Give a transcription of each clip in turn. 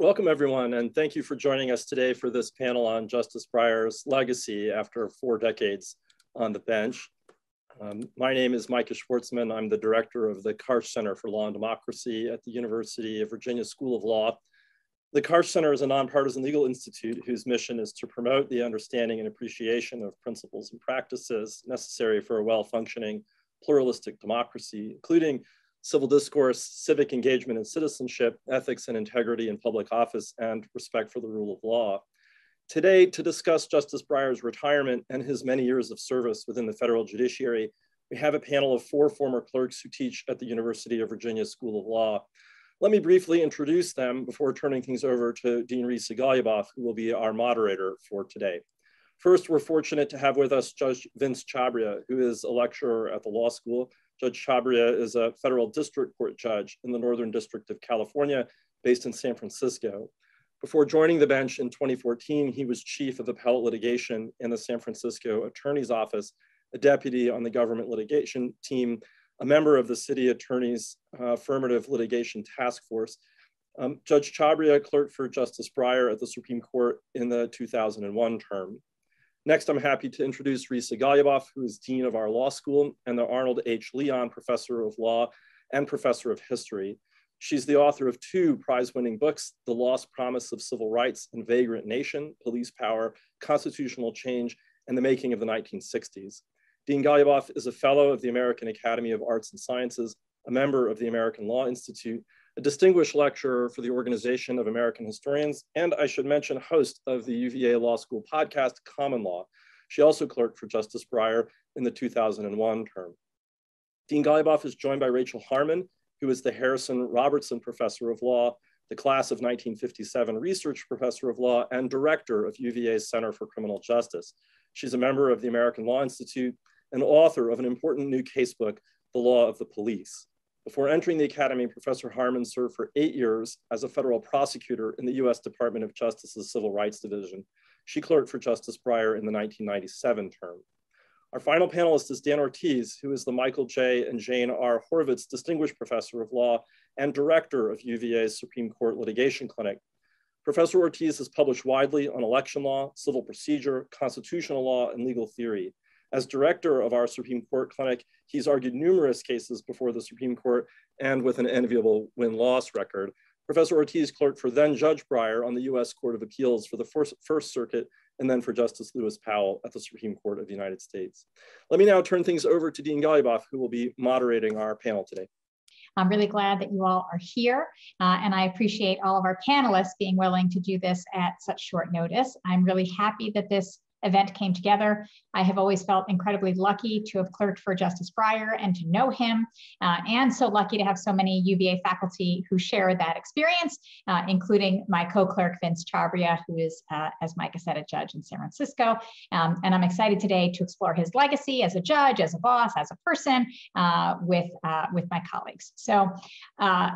Welcome everyone, and thank you for joining us today for this panel on Justice Breyer's legacy after 4 decades on the bench. My name is Micah Schwartzman. I'm the director of the Karsh Center for Law and Democracy at the University of Virginia School of Law. The Karsh Center is a nonpartisan legal institute whose mission is to promote the understanding and appreciation of principles and practices necessary for a well-functioning pluralistic democracy, including civil discourse, civic engagement and citizenship, ethics and integrity in public office, and respect for the rule of law. Today, to discuss Justice Breyer's retirement and his many years of service within the federal judiciary, we have a panel of 4 former clerks who teach at the University of Virginia School of Law. Let me briefly introduce them before turning things over to Dean Risa Goluboff, who will be our moderator for today. First, we're fortunate to have with us Judge Vince Chhabria, who is a lecturer at the law school. Judge Chhabria is a federal district court judge in the Northern District of California, based in San Francisco. Before joining the bench in 2014, he was chief of appellate litigation in the San Francisco Attorney's Office, a deputy on the government litigation team, a member of the city attorney's affirmative litigation task force. Judge Chhabria clerked for Justice Breyer at the Supreme Court in the 2001 term. Next, I'm happy to introduce Risa Goluboff, who is dean of our law school and the Arnold H. Leon Professor of Law and Professor of History. She's the author of 2 prize-winning books, The Lost Promise of Civil Rights and Vagrant Nation, Police Power, Constitutional Change, and the Making of the 1960s. Dean Goluboff is a fellow of the American Academy of Arts and Sciences, a member of the American Law Institute, a distinguished lecturer for the Organization of American Historians, and I should mention, host of the UVA Law School podcast, Common Law. She also clerked for Justice Breyer in the 2001 term. Dean Goluboff is joined by Rachel Harmon, who is the Harrison Robertson Professor of Law, the class of 1957 Research Professor of Law, and Director of UVA's Center for Criminal Justice. She's a member of the American Law Institute and author of an important new casebook, The Law of the Police. Before entering the Academy, Professor Harmon served for 8 years as a federal prosecutor in the U.S. Department of Justice's Civil Rights Division. She clerked for Justice Breyer in the 1997 term. Our final panelist is Dan Ortiz, who is the Michael J. and Jane R. Horvitz Distinguished Professor of Law and Director of UVA's Supreme Court Litigation Clinic. Professor Ortiz has published widely on election law, civil procedure, constitutional law, and legal theory. As director of our Supreme Court clinic, he's argued numerous cases before the Supreme Court and with an enviable win-loss record. Professor Ortiz clerked for then Judge Breyer on the US Court of Appeals for the First Circuit and then for Justice Lewis Powell at the Supreme Court of the United States. Let me now turn things over to Dean Goluboff, who will be moderating our panel today. I'm really glad that you all are here, and I appreciate all of our panelists being willing to do this at such short notice. I'm really happy that this event came together. I have always felt incredibly lucky to have clerked for Justice Breyer and to know him, and so lucky to have so many UVA faculty who share that experience, including my co-clerk, Vince Chhabria, who is, as Micah said, a judge in San Francisco. And I'm excited today to explore his legacy as a judge, as a boss, as a person with my colleagues. So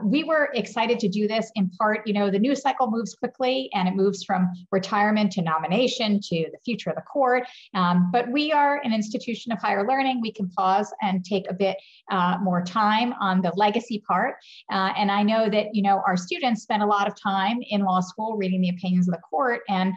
we were excited to do this in part, the news cycle moves quickly and it moves from retirement to nomination to the future of the court, but we are an institution of higher learning. We can pause and take a bit more time on the legacy part. And I know that, our students spend a lot of time in law school reading the opinions of the court, and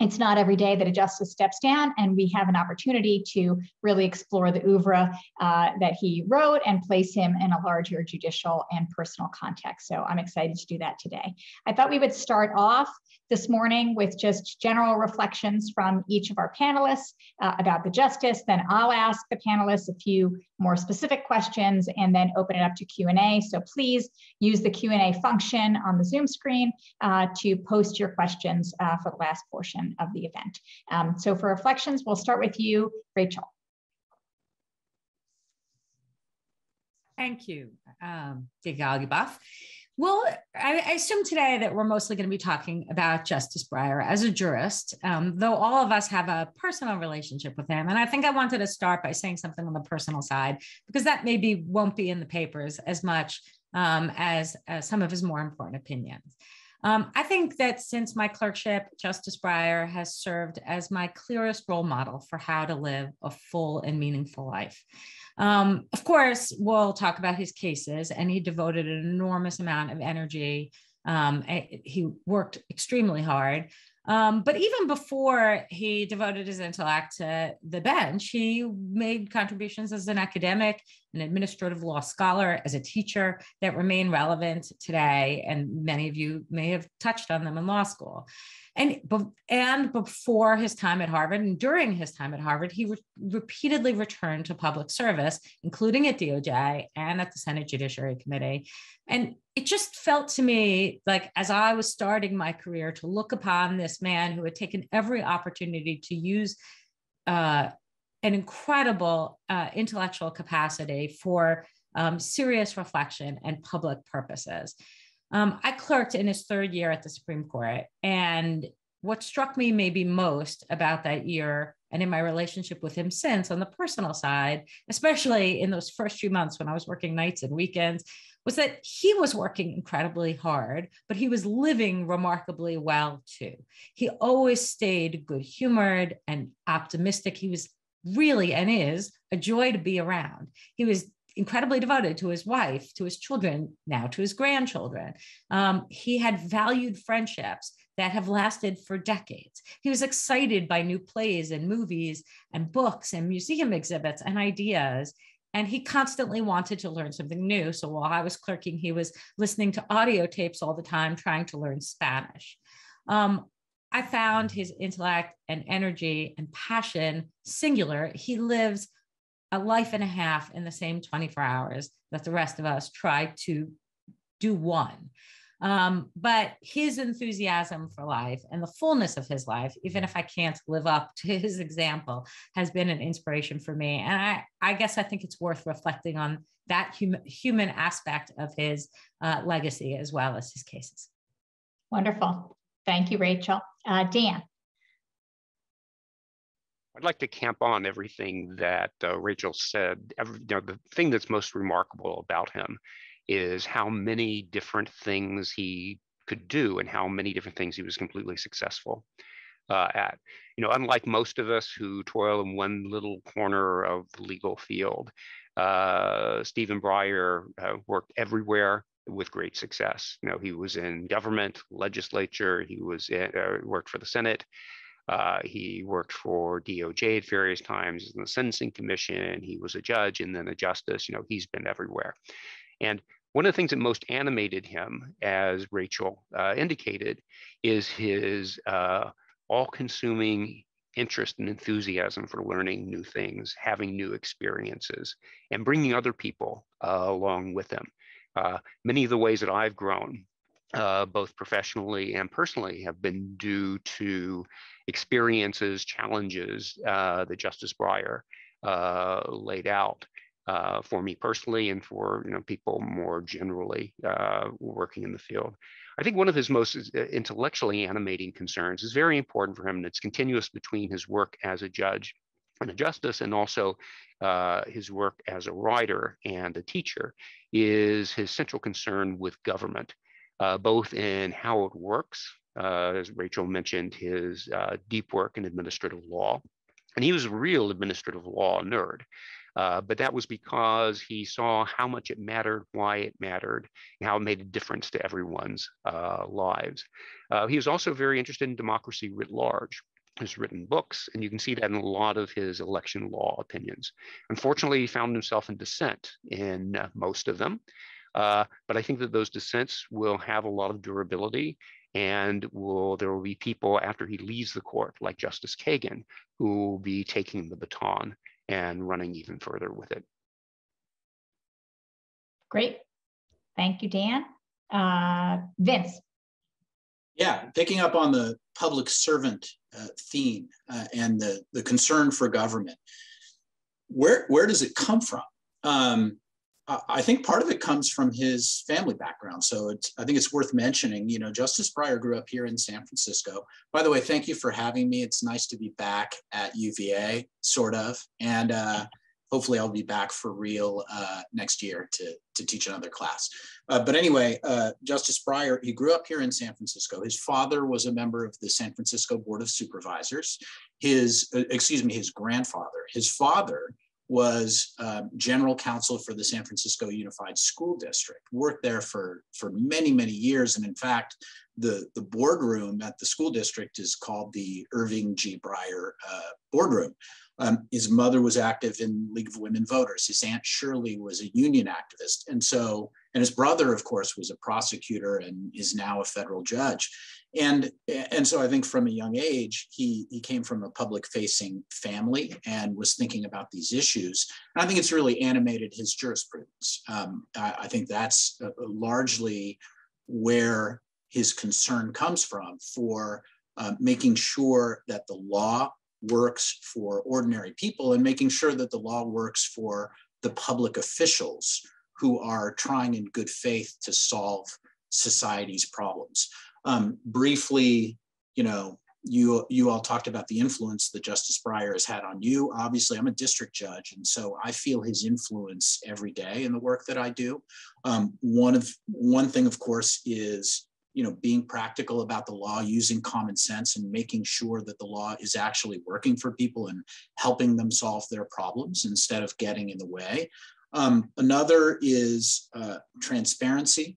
it's not every day that a justice steps down and we have an opportunity to really explore the oeuvre that he wrote and place him in a larger judicial and personal context. So I'm excited to do that today. I thought we would start off this morning with just general reflections from each of our panelists about the justice. Then I'll ask the panelists a few more specific questions and then open it up to Q&A. So please use the Q&A function on the Zoom screen to post your questions for the last portion of the event. So for reflections, we'll start with you, Rachel. Thank you, Dean Goluboff. Well, I assume today that we're mostly going to be talking about Justice Breyer as a jurist, though all of us have a personal relationship with him. And I think I wanted to start by saying something on the personal side, because that maybe won't be in the papers as much as some of his more important opinions. I think that since my clerkship, Justice Breyer has served as my clearest role model for how to live a full and meaningful life. Of course, we'll talk about his cases, and he devoted an enormous amount of energy He worked extremely hard. But even before he devoted his intellect to the bench, he made contributions as an academic, an administrative law scholar, as a teacher that remain relevant today. And many of you may have touched on them in law school. And before his time at Harvard and during his time at Harvard, he repeatedly returned to public service, including at DOJ and at the Senate Judiciary Committee. And it just felt to me like, as I was starting my career, to look upon this man who had taken every opportunity to use an incredible intellectual capacity for serious reflection and public purposes. I clerked in his third year at the Supreme Court, and what struck me maybe most about that year and in my relationship with him since on the personal side, especially in those first few months when I was working nights and weekends, was that he was working incredibly hard, but he was living remarkably well too. He always stayed good-humored and optimistic. He was really and is a joy to be around. He was incredibly devoted to his wife, to his children, now to his grandchildren. He had valued friendships that have lasted for decades. He was excited by new plays and movies and books and museum exhibits and ideas. And he constantly wanted to learn something new. So while I was clerking, he was listening to audio tapes all the time, trying to learn Spanish. I found his intellect and energy and passion singular. He lives a life and a half in the same 24 hours that the rest of us try to do one. But his enthusiasm for life and the fullness of his life, even if I can't live up to his example, has been an inspiration for me. And I guess I think it's worth reflecting on that human aspect of his legacy as well as his cases. Wonderful. Thank you, Rachel. Dan. I'd like to camp on everything that Rachel said. The thing that's most remarkable about him is how many different things he could do and how many different things he was completely successful at. Unlike most of us who toil in one little corner of the legal field, Stephen Breyer worked everywhere with great success. He was in government, legislature, he was worked for the Senate. He worked for DOJ at various times in the Sentencing Commission. He was a judge and then a justice. He's been everywhere. And one of the things that most animated him, as Rachel indicated, is his all-consuming interest and enthusiasm for learning new things, having new experiences, and bringing other people along with him. Many of the ways that I've grown, both professionally and personally, have been due to experiences, challenges that Justice Breyer laid out for me personally and for people more generally working in the field. I think one of his most intellectually animating concerns is very important for him, and it's continuous between his work as a judge and a justice and also his work as a writer and a teacher, is his central concern with government, both in how it works. As Rachel mentioned, his deep work in administrative law. And he was a real administrative law nerd, but that was because he saw how much it mattered, why it mattered, and how it made a difference to everyone's lives. He was also very interested in democracy writ large. He's written books, and you can see that in a lot of his election law opinions. Unfortunately, he found himself in dissent in most of them, but I think that those dissents will have a lot of durability. And there will be people after he leaves the court, like Justice Kagan, who will be taking the baton and running even further with it. Great. Thank you, Dan. Vince. Yeah, picking up on the public servant theme and the concern for government, where does it come from? I think part of it comes from his family background. So I think it's worth mentioning, Justice Breyer grew up here in San Francisco. By the way, thank you for having me. It's nice to be back at UVA, sort of. And hopefully I'll be back for real next year to teach another class. But anyway, Justice Breyer, he grew up here in San Francisco. His father was a member of the San Francisco Board of Supervisors. His grandfather, his father was general counsel for the San Francisco Unified School District, worked there for many, many years. And in fact, the boardroom at the school district is called the Irving G. Breyer boardroom. His mother was active in League of Women Voters. His aunt Shirley was a union activist. And so, and his brother, of course, was a prosecutor and is now a federal judge. And so I think from a young age, he came from a public-facing family and was thinking about these issues. And I think it's really animated his jurisprudence. I think that's largely where his concern comes from, for making sure that the law works for ordinary people and making sure that the law works for the public officials who are trying in good faith to solve society's problems. Briefly, you know, you all talked about the influence that Justice Breyer has had on you. Obviously, I'm a district judge, and so I feel his influence every day in the work that I do. One thing, of course, is, you know, being practical about the law, using common sense and making sure that the law is actually working for people and helping them solve their problems instead of getting in the way. Another is transparency.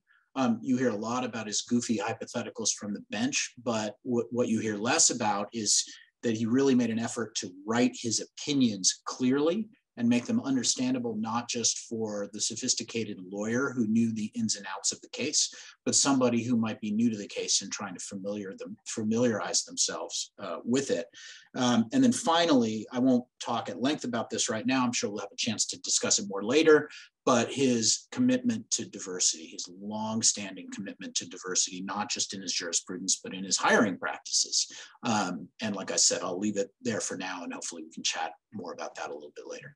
You hear a lot about his goofy hypotheticals from the bench, but what you hear less about is that he really made an effort to write his opinions clearly and make them understandable, not just for the sophisticated lawyer who knew the ins and outs of the case, but somebody who might be new to the case and trying to familiarize themselves with it. And then finally, I won't talk at length about this right now. I'm sure we'll have a chance to discuss it more later, but his commitment to diversity, his longstanding commitment to diversity, not just in his jurisprudence, but in his hiring practices. And like I said, I'll leave it there for now, and hopefully we can chat more about that a little bit later.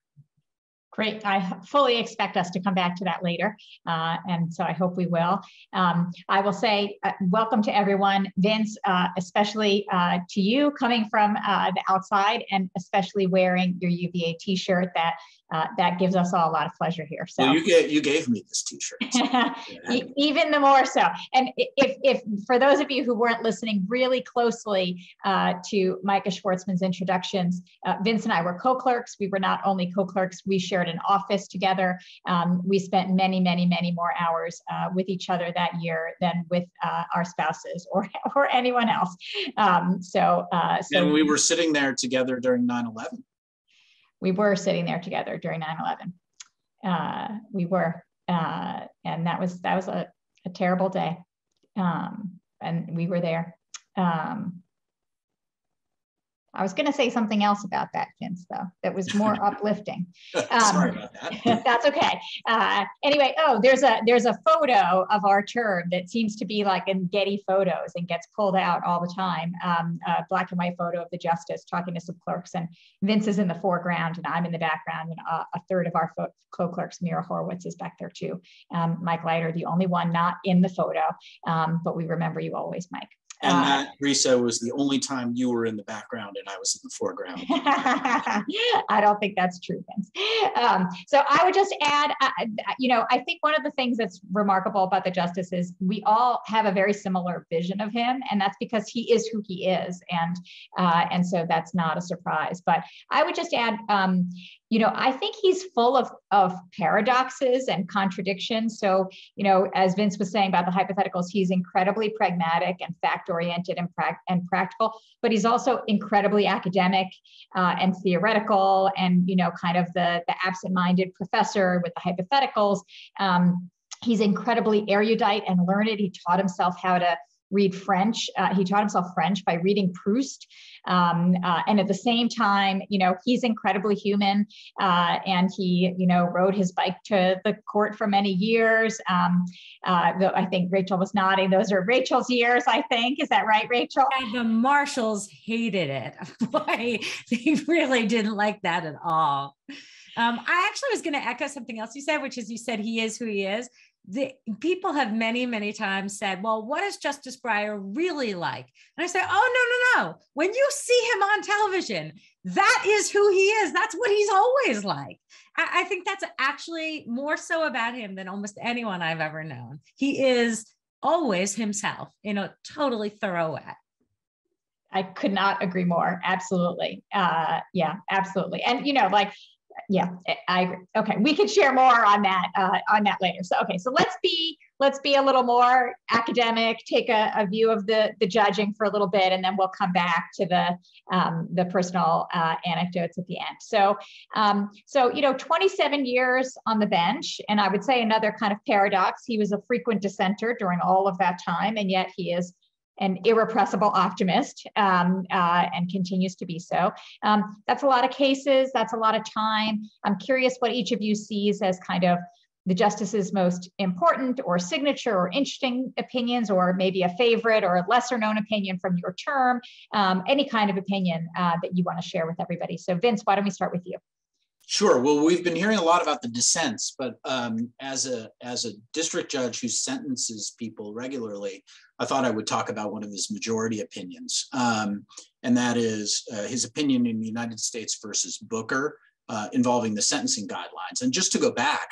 Great. I fully expect us to come back to that later, and so I hope we will. I will say welcome to everyone. Vince, especially to you, coming from the outside, and especially wearing your UVA t-shirt. That gives us all a lot of pleasure here. So well, you gave me this t-shirt. So. Even the more so. And if for those of you who weren't listening really closely to Micah Schwartzman's introductions, Vince and I were co-clerks. We were not only co-clerks, we shared an office together. We spent many, many, many more hours with each other that year than with our spouses or anyone else. And we were sitting there together during 9/11. We were sitting there together during 9/11. We were, and that was a terrible day, and we were there. I was going to say something else about that, Vince, though, that was more uplifting. Sorry about that. That's okay. Anyway, there's a photo of our term that seems to be like in Getty Photos and gets pulled out all the time. A black and white photo of the justice talking to some clerks, and Vince is in the foreground and I'm in the background, and a third of our co-clerks, Mira Horowitz, is back there too. Mike Leiter, the only one not in the photo, but we remember you always, Mike. And that, Risa, was the only time you were in the background and I was in the foreground. I don't think that's true, Vince. So I would just add, you know, I think one of the things that's remarkable about the justice is we all have a very similar vision of him, and that's because he is who he is. And so that's not a surprise. But I would just add, you know, I think he's full of paradoxes and contradictions. So, you know, as Vince was saying about the hypotheticals, he's incredibly pragmatic and fact-oriented and practical, but he's also incredibly academic and theoretical, and, you know, kind of the absent-minded professor with the hypotheticals. He's incredibly erudite and learned. He taught himself how to read French. He taught himself French by reading Proust. And at the same time, you know, he's incredibly human, and he, you know, rode his bike to the court for many years. I think Rachel was nodding. Those are Rachel's years, I think. Is that right, Rachel? And the marshals hated it. Boy, they really didn't like that at all. I actually was going to echo something else you said, which is you said he is who he is. The people have many, many times said, well, what is Justice Breyer really like? And I say, oh, no. When you see him on television, that is who he is. That's what he's always like. I think that's actually more so about him than almost anyone I've ever known. He is always himself in a totally thorough way. I could not agree more. Absolutely. Yeah, absolutely. And, you know, like, yeah, I agree. Okay, we could share more on that later. So okay, so let's be a little more academic, take a view of the judging for a little bit, and then we'll come back to the personal anecdotes at the end. So you know, 27 years on the bench, and I would say another kind of paradox. He was a frequent dissenter during all of that time, and yet he is an irrepressible optimist and continues to be so. That's a lot of cases, that's a lot of time. I'm curious what each of you sees as kind of the justice's most important or signature or interesting opinions, or maybe a favorite or a lesser known opinion from your term, any kind of opinion that you wanna share with everybody. So Vince, why don't we start with you? Sure, well, we've been hearing a lot about the dissents, but as a district judge who sentences people regularly, I thought I would talk about one of his majority opinions, and that is his opinion in United States versus Booker involving the sentencing guidelines. And just to go back,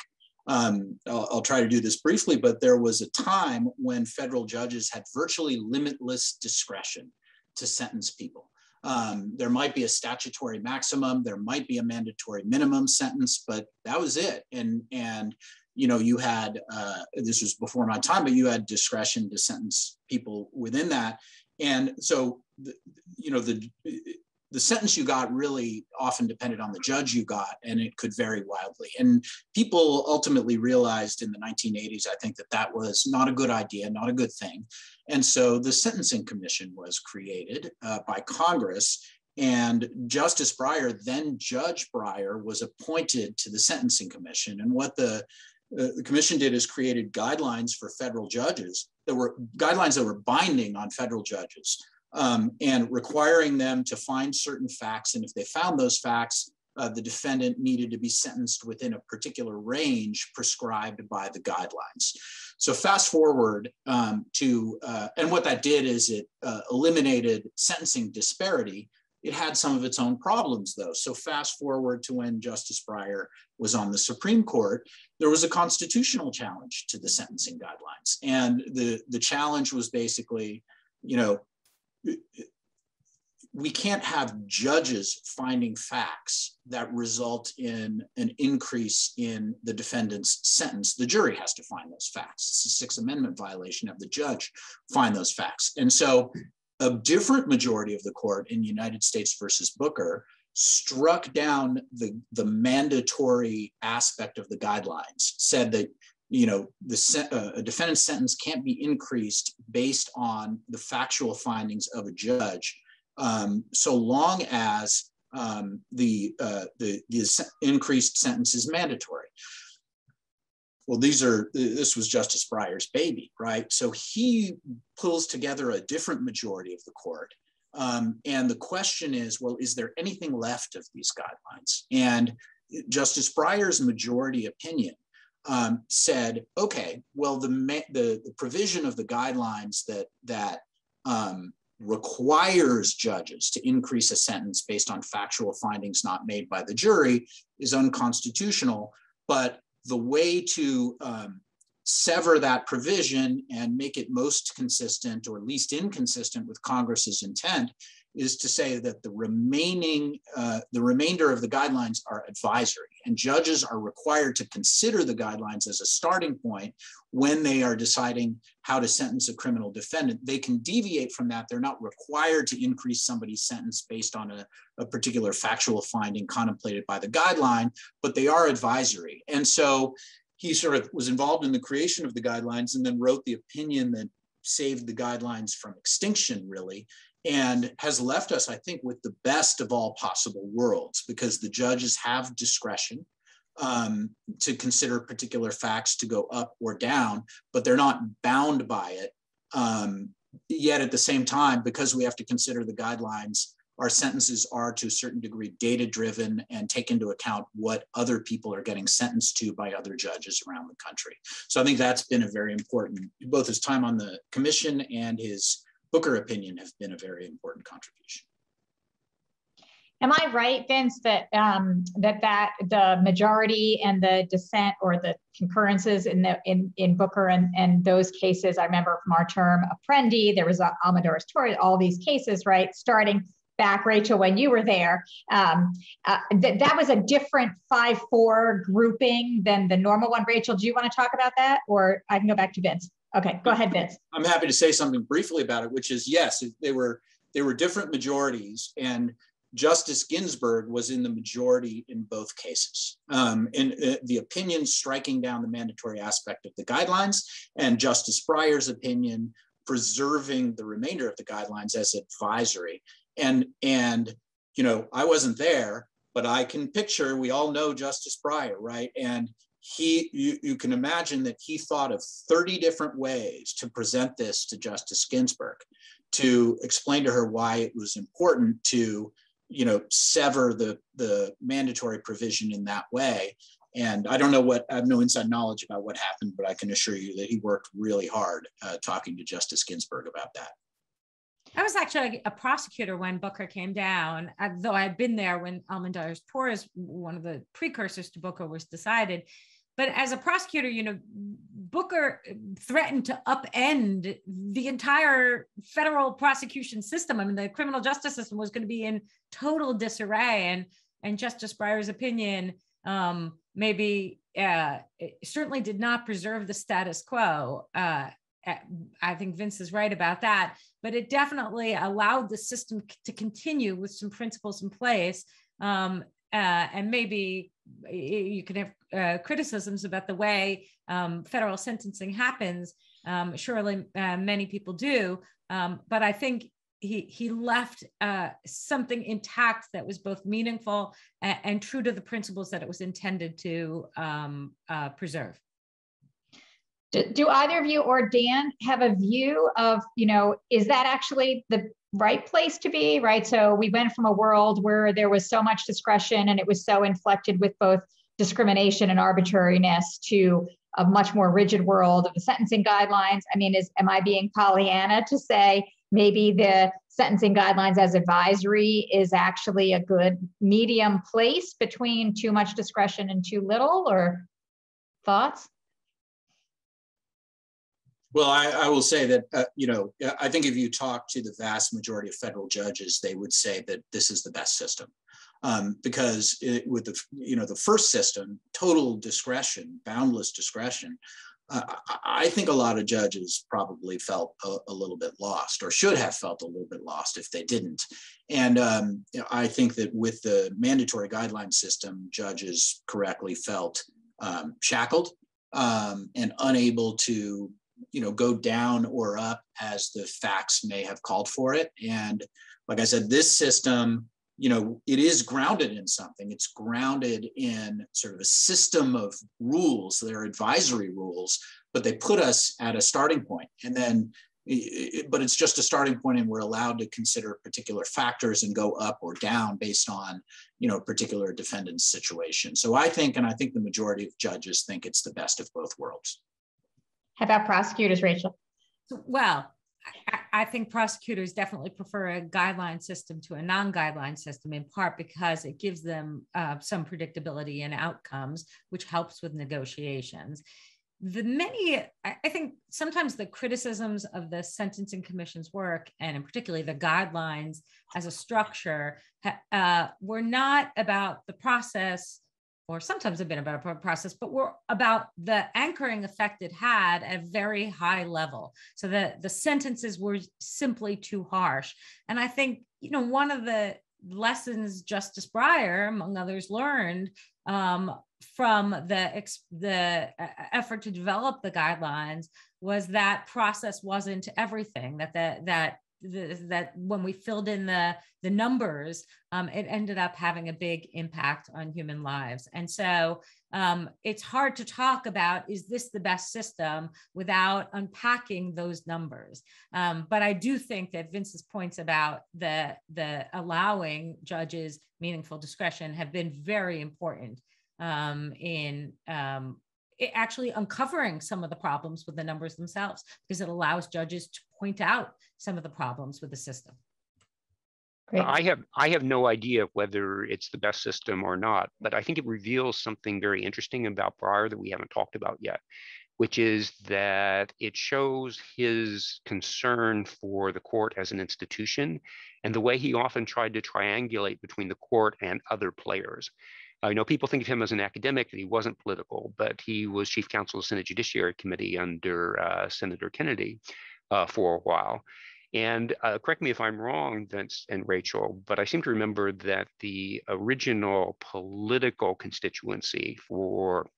I'll try to do this briefly, but there was a time when federal judges had virtually limitless discretion to sentence people. There might be a statutory maximum, there might be a mandatory minimum sentence, but that was it. And you know, you had, this was before my time, but you had discretion to sentence people within that. And so, you know, the sentence you got really often depended on the judge you got, and it could vary wildly. And people ultimately realized in the 1980s, I think, that that was not a good idea, not a good thing. And so the Sentencing Commission was created by Congress, and Justice Breyer, then Judge Breyer, was appointed to the Sentencing Commission. And what the commission did is created guidelines for federal judges that were guidelines that were binding on federal judges. And requiring them to find certain facts. And if they found those facts, the defendant needed to be sentenced within a particular range prescribed by the guidelines. So fast forward to, and what that did is it eliminated sentencing disparity. It had some of its own problems though. So fast forward to when Justice Breyer was on the Supreme Court, there was a constitutional challenge to the sentencing guidelines. And the challenge was basically, you know, we can't have judges finding facts that result in an increase in the defendant's sentence. The jury has to find those facts. It's a Sixth Amendment violation of the judge find those facts. And so a different majority of the court in United States versus Booker struck down the mandatory aspect of the guidelines, said that, you know, a defendant's sentence can't be increased based on the factual findings of a judge, so long as the increased sentence is mandatory. Well, this was Justice Breyer's baby, right? So he pulls together a different majority of the court. And the question is, well, is there anything left of these guidelines? And Justice Breyer's majority opinion said, okay, well, the provision of the guidelines that requires judges to increase a sentence based on factual findings not made by the jury is unconstitutional, but the way to sever that provision and make it most consistent or least inconsistent with Congress's intent is to say that the remainder of the guidelines are advisory, and judges are required to consider the guidelines as a starting point when they are deciding how to sentence a criminal defendant. They can deviate from that. They're not required to increase somebody's sentence based on a particular factual finding contemplated by the guideline, but they are advisory. And so he sort of was involved in the creation of the guidelines and then wrote the opinion that saved the guidelines from extinction, really, and has left us, I think, with the best of all possible worlds, because the judges have discretion to consider particular facts to go up or down, but they're not bound by it. Yet at the same time, because we have to consider the guidelines, our sentences are to a certain degree data-driven and take into account what other people are getting sentenced to by other judges around the country. So I think that's been a very important, both his time on the commission and his Booker opinion have been a very important contribution. Am I right, Vince, that that the majority and the dissent or the concurrences in Booker and those cases? I remember from our term, Apprendi, there was Almodóvar Torres, all these cases, right? Starting back, Rachel, when you were there, that was a different 5-4 grouping than the normal one. Rachel, do you want to talk about that? Or I can go back to Vince. Okay, go ahead, Vince. I'm happy to say something briefly about it, which is, yes, they were different majorities, and Justice Ginsburg was in the majority in both cases. The opinion striking down the mandatory aspect of the guidelines, and Justice Breyer's opinion preserving the remainder of the guidelines as advisory. And you know, I wasn't there, but I can picture, we all know Justice Breyer, right? And you can imagine that he thought of 30 different ways to present this to Justice Ginsburg, to explain to her why it was important to, you know, sever the mandatory provision in that way. And I don't know what, I have no inside knowledge about what happened, but I can assure you that he worked really hard talking to Justice Ginsburg about that. I was actually a prosecutor when Booker came down, though I'd been there when Almendarez-Torres, one of the precursors to Booker, was decided. But as a prosecutor, you know, Booker threatened to upend the entire federal prosecution system. I mean, the criminal justice system was going to be in total disarray, and Justice Breyer's opinion certainly did not preserve the status quo. I think Vince is right about that, but it definitely allowed the system to continue with some principles in place. And maybe you can have criticisms about the way federal sentencing happens. Surely many people do, but I think he left something intact that was both meaningful and true to the principles that it was intended to preserve. Do either of you or Dan have a view of, you know, is that actually the right place to be, right? So we went from a world where there was so much discretion and it was so inflected with both discrimination and arbitrariness to a much more rigid world of the sentencing guidelines. I mean, am I being Pollyanna to say maybe the sentencing guidelines as advisory is actually a good medium place between too much discretion and too little, or thoughts? Well, I will say that, you know, I think if you talk to the vast majority of federal judges, they would say that this is the best system, because with the, you know, the first system, total discretion, boundless discretion, I think a lot of judges probably felt a little bit lost, or should have felt a little bit lost if they didn't. And you know, I think that with the mandatory guideline system, judges correctly felt shackled and unable to, you know, go down or up as the facts may have called for it. And like I said, this system, you know, it is grounded in something. It's grounded in sort of a system of rules. They're advisory rules, but they put us at a starting point. And then, but it's just a starting point, and we're allowed to consider particular factors and go up or down based on, you know, a particular defendant's situation. So I think, and I think the majority of judges think it's the best of both worlds. How about prosecutors, Rachel? Well, I think prosecutors definitely prefer a guideline system to a non-guideline system, in part because it gives them some predictability in outcomes, which helps with negotiations. I think sometimes the criticisms of the Sentencing Commission's work, and in particular the guidelines as a structure, were not about the process, or sometimes have been about a process, but we're about the anchoring effect it had at a very high level. So the sentences were simply too harsh. And I think, you know, one of the lessons Justice Breyer, among others, learned from the effort to develop the guidelines was that process wasn't everything, that when we filled in the numbers, it ended up having a big impact on human lives. And so it's hard to talk about, is this the best system, without unpacking those numbers? But I do think that Vince's points about the allowing judges meaningful discretion have been very important in actually uncovering some of the problems with the numbers themselves, because it allows judges to point out some of the problems with the system. Great. I have no idea whether it's the best system or not, but I think it reveals something very interesting about Breyer that we haven't talked about yet, which is that it shows his concern for the court as an institution and the way he often tried to triangulate between the court and other players. You know, people think of him as an academic, and he wasn't political, but he was chief counsel of the Senate Judiciary Committee under Senator Kennedy for a while. And correct me if I'm wrong, Vince and Rachel, but I seem to remember that the original political constituency for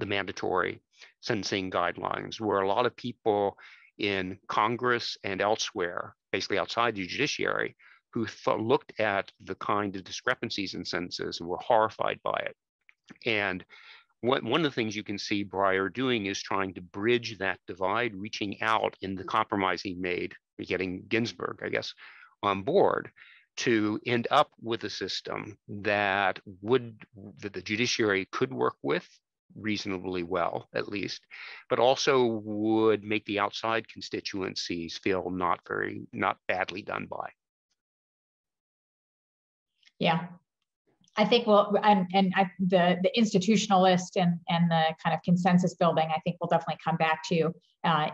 the mandatory sentencing guidelines were a lot of people in Congress and elsewhere, basically outside the judiciary, who looked at the kind of discrepancies in sentences and were horrified by it. And one of the things you can see Breyer doing is trying to bridge that divide, reaching out in the compromise he made, getting Ginsburg, I guess, on board to end up with a system that that the judiciary could work with reasonably well, at least, but also would make the outside constituencies feel not badly done by. Yeah. I think the institutionalist and the kind of consensus building, I think we'll definitely come back to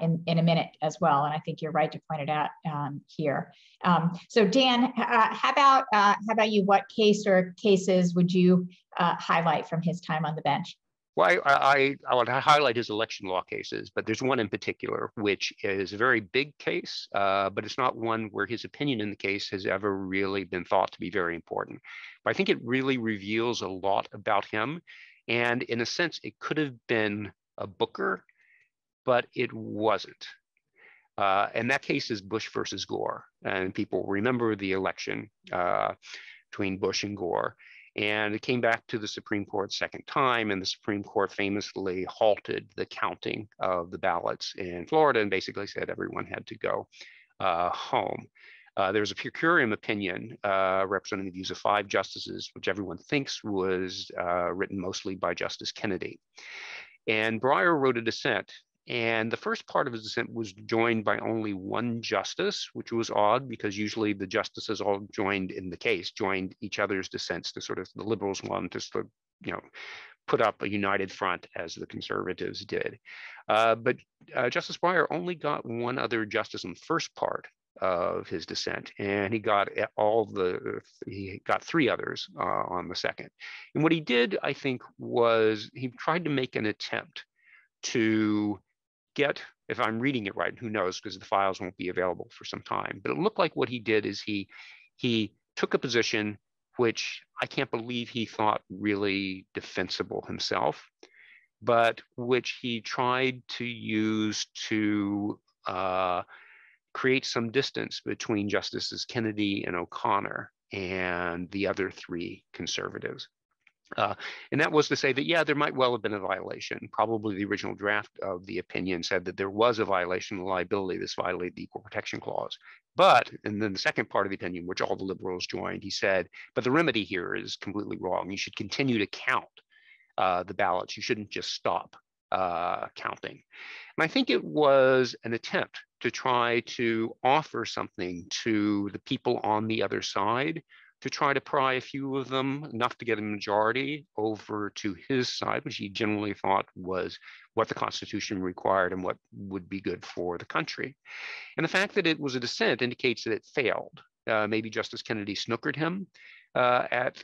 in a minute as well. And I think you're right to point it out here. So Dan, how about you? What case or cases would you highlight from his time on the bench? Well, I would highlight his election law cases, but there's one in particular, which is a very big case, but it's not one where his opinion in the case has ever really been thought to be very important. But I think it really reveals a lot about him. And in a sense, it could have been a Booker, but it wasn't. And that case is Bush versus Gore. And people remember the election between Bush and Gore. And it came back to the Supreme Court a second time, and the Supreme Court famously halted the counting of the ballots in Florida and basically said everyone had to go home. There was a per curiam opinion representing the views of 5 justices, which everyone thinks was written mostly by Justice Kennedy. And Breyer wrote a dissent, and the first part of his dissent was joined by only 1 justice, which was odd because usually the justices all joined each other's dissents to sort of the liberals wanted to sort of, you know, put up a united front as the conservatives did. But Justice Breyer only got 1 other justice in the first part of his dissent, and he got 3 others on the second. And what he did, I think, was he tried to make an attempt to get, if I'm reading it right, who knows, because the files won't be available for some time, but it looked like what he did is he took a position which I can't believe he thought really defensible himself, but which he tried to use to create some distance between Justices Kennedy and O'Connor and the other 3 conservatives. And that was to say that, yeah, there might well have been a violation. Probably the original draft of the opinion said that there was a violation of liability. This violated the Equal Protection Clause. But, and then the second part of the opinion, which all the liberals joined, he said, but the remedy here is completely wrong. You should continue to count the ballots. You shouldn't just stop counting. And I think it was an attempt to try to offer something to the people on the other side, to try to pry a few of them, enough to get a majority over to his side, which he generally thought was what the Constitution required and what would be good for the country. And the fact that it was a dissent indicates that it failed. Maybe Justice Kennedy snookered him at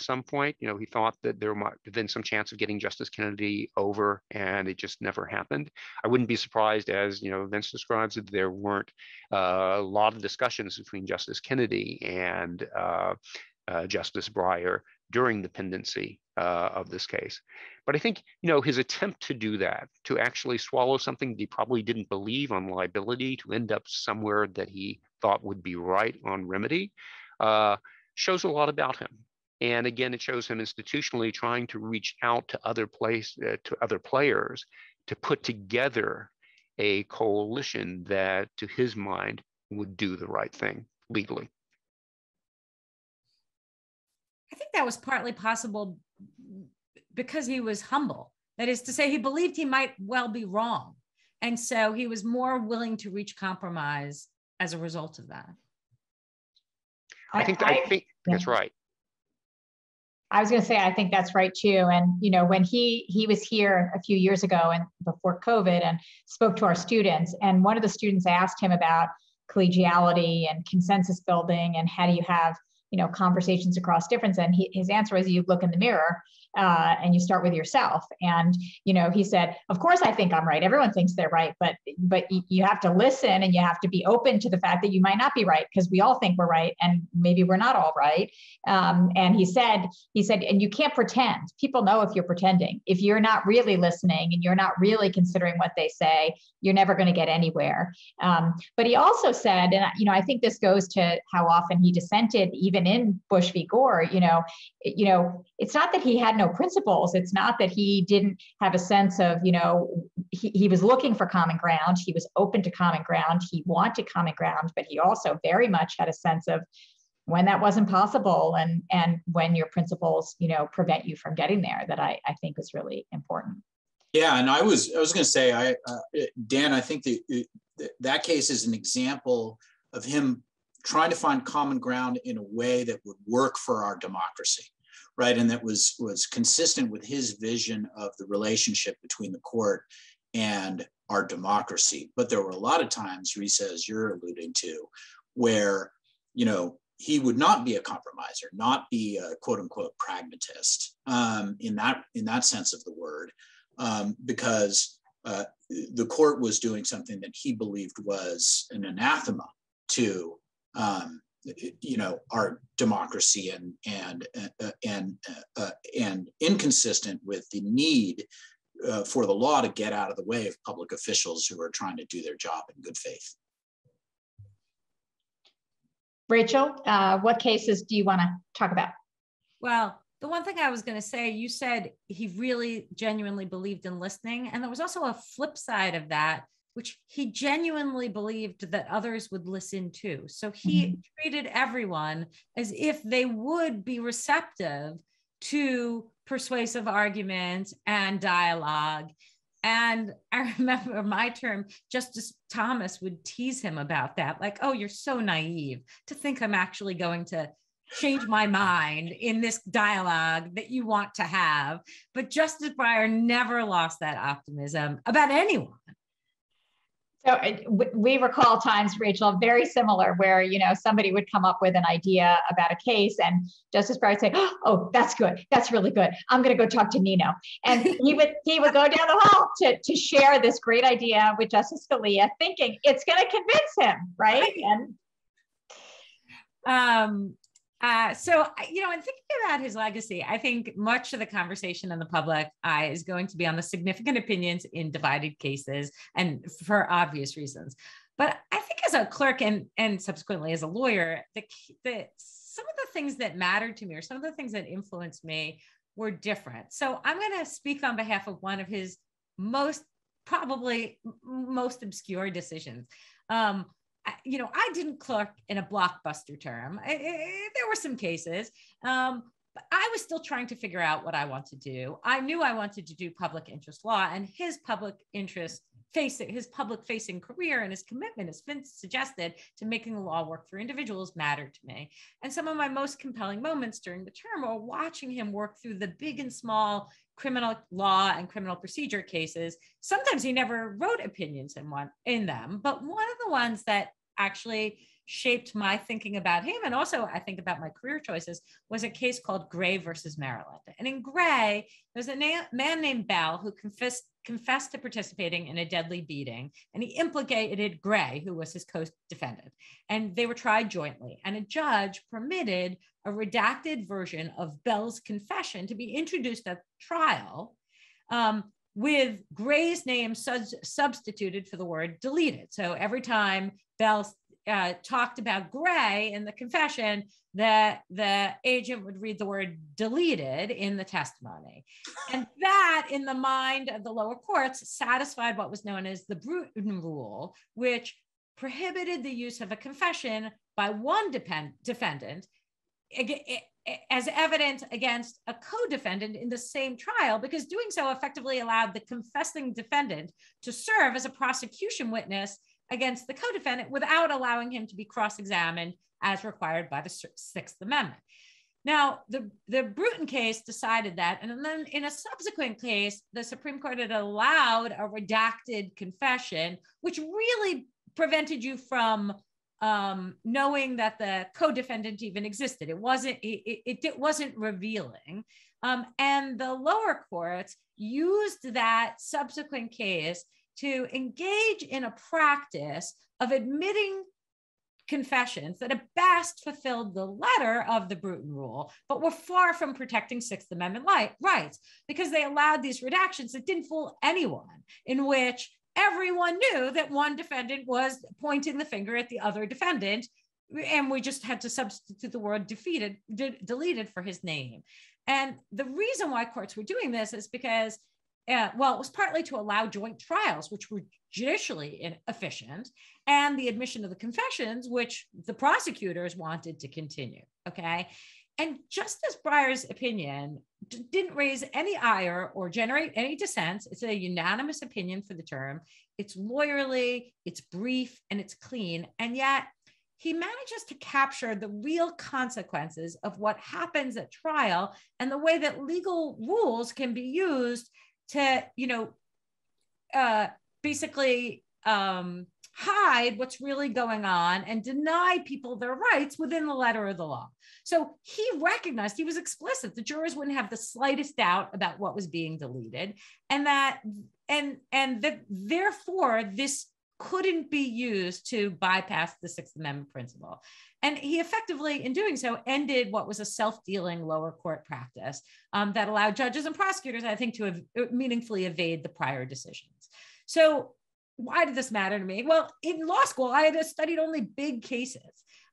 some point. You know, he thought that there might have been some chance of getting Justice Kennedy over, and it just never happened. I wouldn't be surprised, as you know, Vince describes it, there weren't a lot of discussions between Justice Kennedy and Justice Breyer during the pendency of this case. But I think, you know, his attempt to do that, to actually swallow something that he probably didn't believe on liability, to end up somewhere that he thought would be right on remedy, shows a lot about him. And again, it shows him institutionally trying to reach out to other players to put together a coalition that, to his mind, would do the right thing legally. I think that was partly possible because he was humble. That is to say, he believed he might well be wrong. And so he was more willing to reach compromise as a result of that. I think that's right. I was going to say, I think that's right too. And, you know, when he was here a few years ago and before COVID and spoke to our students, and one of the students asked him about collegiality and consensus building and how do you have, you know, conversations across difference. And his answer was, you look in the mirror and you start with yourself. And, you know, he said, of course, I think I'm right. Everyone thinks they're right, but you have to listen and you have to be open to the fact that you might not be right, because we all think we're right. And maybe we're not all right. And he said, and you can't pretend. People know if you're pretending. If you're not really listening and you're not really considering what they say, you're never going to get anywhere. But he also said, and, you know, I think this goes to how often he dissented, even in Bush v. Gore, you know, it's not that he had no principles. It's not that he didn't have a sense of, you know, he was looking for common ground. He was open to common ground. He wanted common ground, but he also very much had a sense of when that wasn't possible and when your principles, you know, prevent you from getting there, that I think was really important. Yeah, and I was going to say, Dan, I think that case is an example of him trying to find common ground in a way that would work for our democracy, right? And that was consistent with his vision of the relationship between the court and our democracy. But there were a lot of times, Risa, as you're alluding to, where, you know, he would not be a compromiser, not be a quote unquote pragmatist in that sense of the word, because the court was doing something that he believed was an anathema to you know, our democracy and inconsistent with the need for the law to get out of the way of public officials who are trying to do their job in good faith. Rachel, what cases do you want to talk about? Well, the one thing I was going to say, you said he really genuinely believed in listening. And there was also a flip side of that, which he genuinely believed that others would listen to. So he treated everyone as if they would be receptive to persuasive arguments and dialogue. And I remember my term, Justice Thomas would tease him about that. Like, oh, you're so naive to think I'm actually going to change my mind in this dialogue that you want to have. But Justice Breyer never lost that optimism about anyone. So we recall times, Rachel, very similar, where, you know, somebody would come up with an idea about a case and Justice Breyer would say, oh, that's good. That's really good. I'm going to go talk to Nino. And he would go down the hall to share this great idea with Justice Scalia, thinking it's going to convince him, right? And so, you know, in thinking about his legacy, I think much of the conversation in the public eye is going to be on the significant opinions in divided cases, and for obvious reasons. But I think as a clerk and subsequently as a lawyer, some of the things that mattered to me, or some of the things that influenced me, were different. So I'm going to speak on behalf of one of his probably most obscure decisions. You know, I didn't clerk in a blockbuster term. There were some cases, but I was still trying to figure out what I wanted to do. I knew I wanted to do public interest law, and his public-facing career and his commitment, as Vince suggested, to making the law work for individuals mattered to me. And some of my most compelling moments during the term are watching him work through the big and small criminal law and criminal procedure cases. Sometimes he never wrote opinions in them, but one of the ones that actually shaped my thinking about him, and also I think about my career choices, was a case called Gray versus Maryland. And in Gray, there's a man named Bell who confessed to participating in a deadly beating, and he implicated Gray, who was his co-defendant. And they were tried jointly, and a judge permitted a redacted version of Bell's confession to be introduced at trial, with Gray's name substituted for the word deleted. So every time Bell talked about Gray in the confession, the agent would read the word deleted in the testimony. And that, in the mind of the lower courts, satisfied what was known as the Bruton Rule, which prohibited the use of a confession by one defendant as evidence against a co-defendant in the same trial, because doing so effectively allowed the confessing defendant to serve as a prosecution witness against the co-defendant without allowing him to be cross-examined as required by the Sixth Amendment. Now, the Bruton case decided that, and then in a subsequent case, the Supreme Court had allowed a redacted confession, which really prevented you from knowing that the co-defendant even existed. It wasn't revealing. And the lower courts used that subsequent case to engage in a practice of admitting confessions that at best fulfilled the letter of the Bruton Rule, but were far from protecting Sixth Amendment rights, because they allowed these redactions that didn't fool anyone, in which everyone knew that one defendant was pointing the finger at the other defendant, and we just had to substitute the word deleted for his name. And the reason why courts were doing this is because, well, it was partly to allow joint trials, which were judicially inefficient, and the admission of the confessions, which the prosecutors wanted to continue, okay? And Justice Breyer's opinion didn't raise any ire or generate any dissents. It's a unanimous opinion for the term. It's lawyerly, it's brief, and it's clean, and yet he manages to capture the real consequences of what happens at trial and the way that legal rules can be used to, you know, basically hide what's really going on and deny people their rights within the letter of the law. So he recognized, he was explicit, the jurors wouldn't have the slightest doubt about what was being deleted, and that, and therefore this couldn't be used to bypass the Sixth Amendment principle. And he effectively, in doing so, ended what was a self-dealing lower court practice that allowed judges and prosecutors, I think, to meaningfully evade the prior decisions. So why did this matter to me? Well, in law school, I had studied only big cases.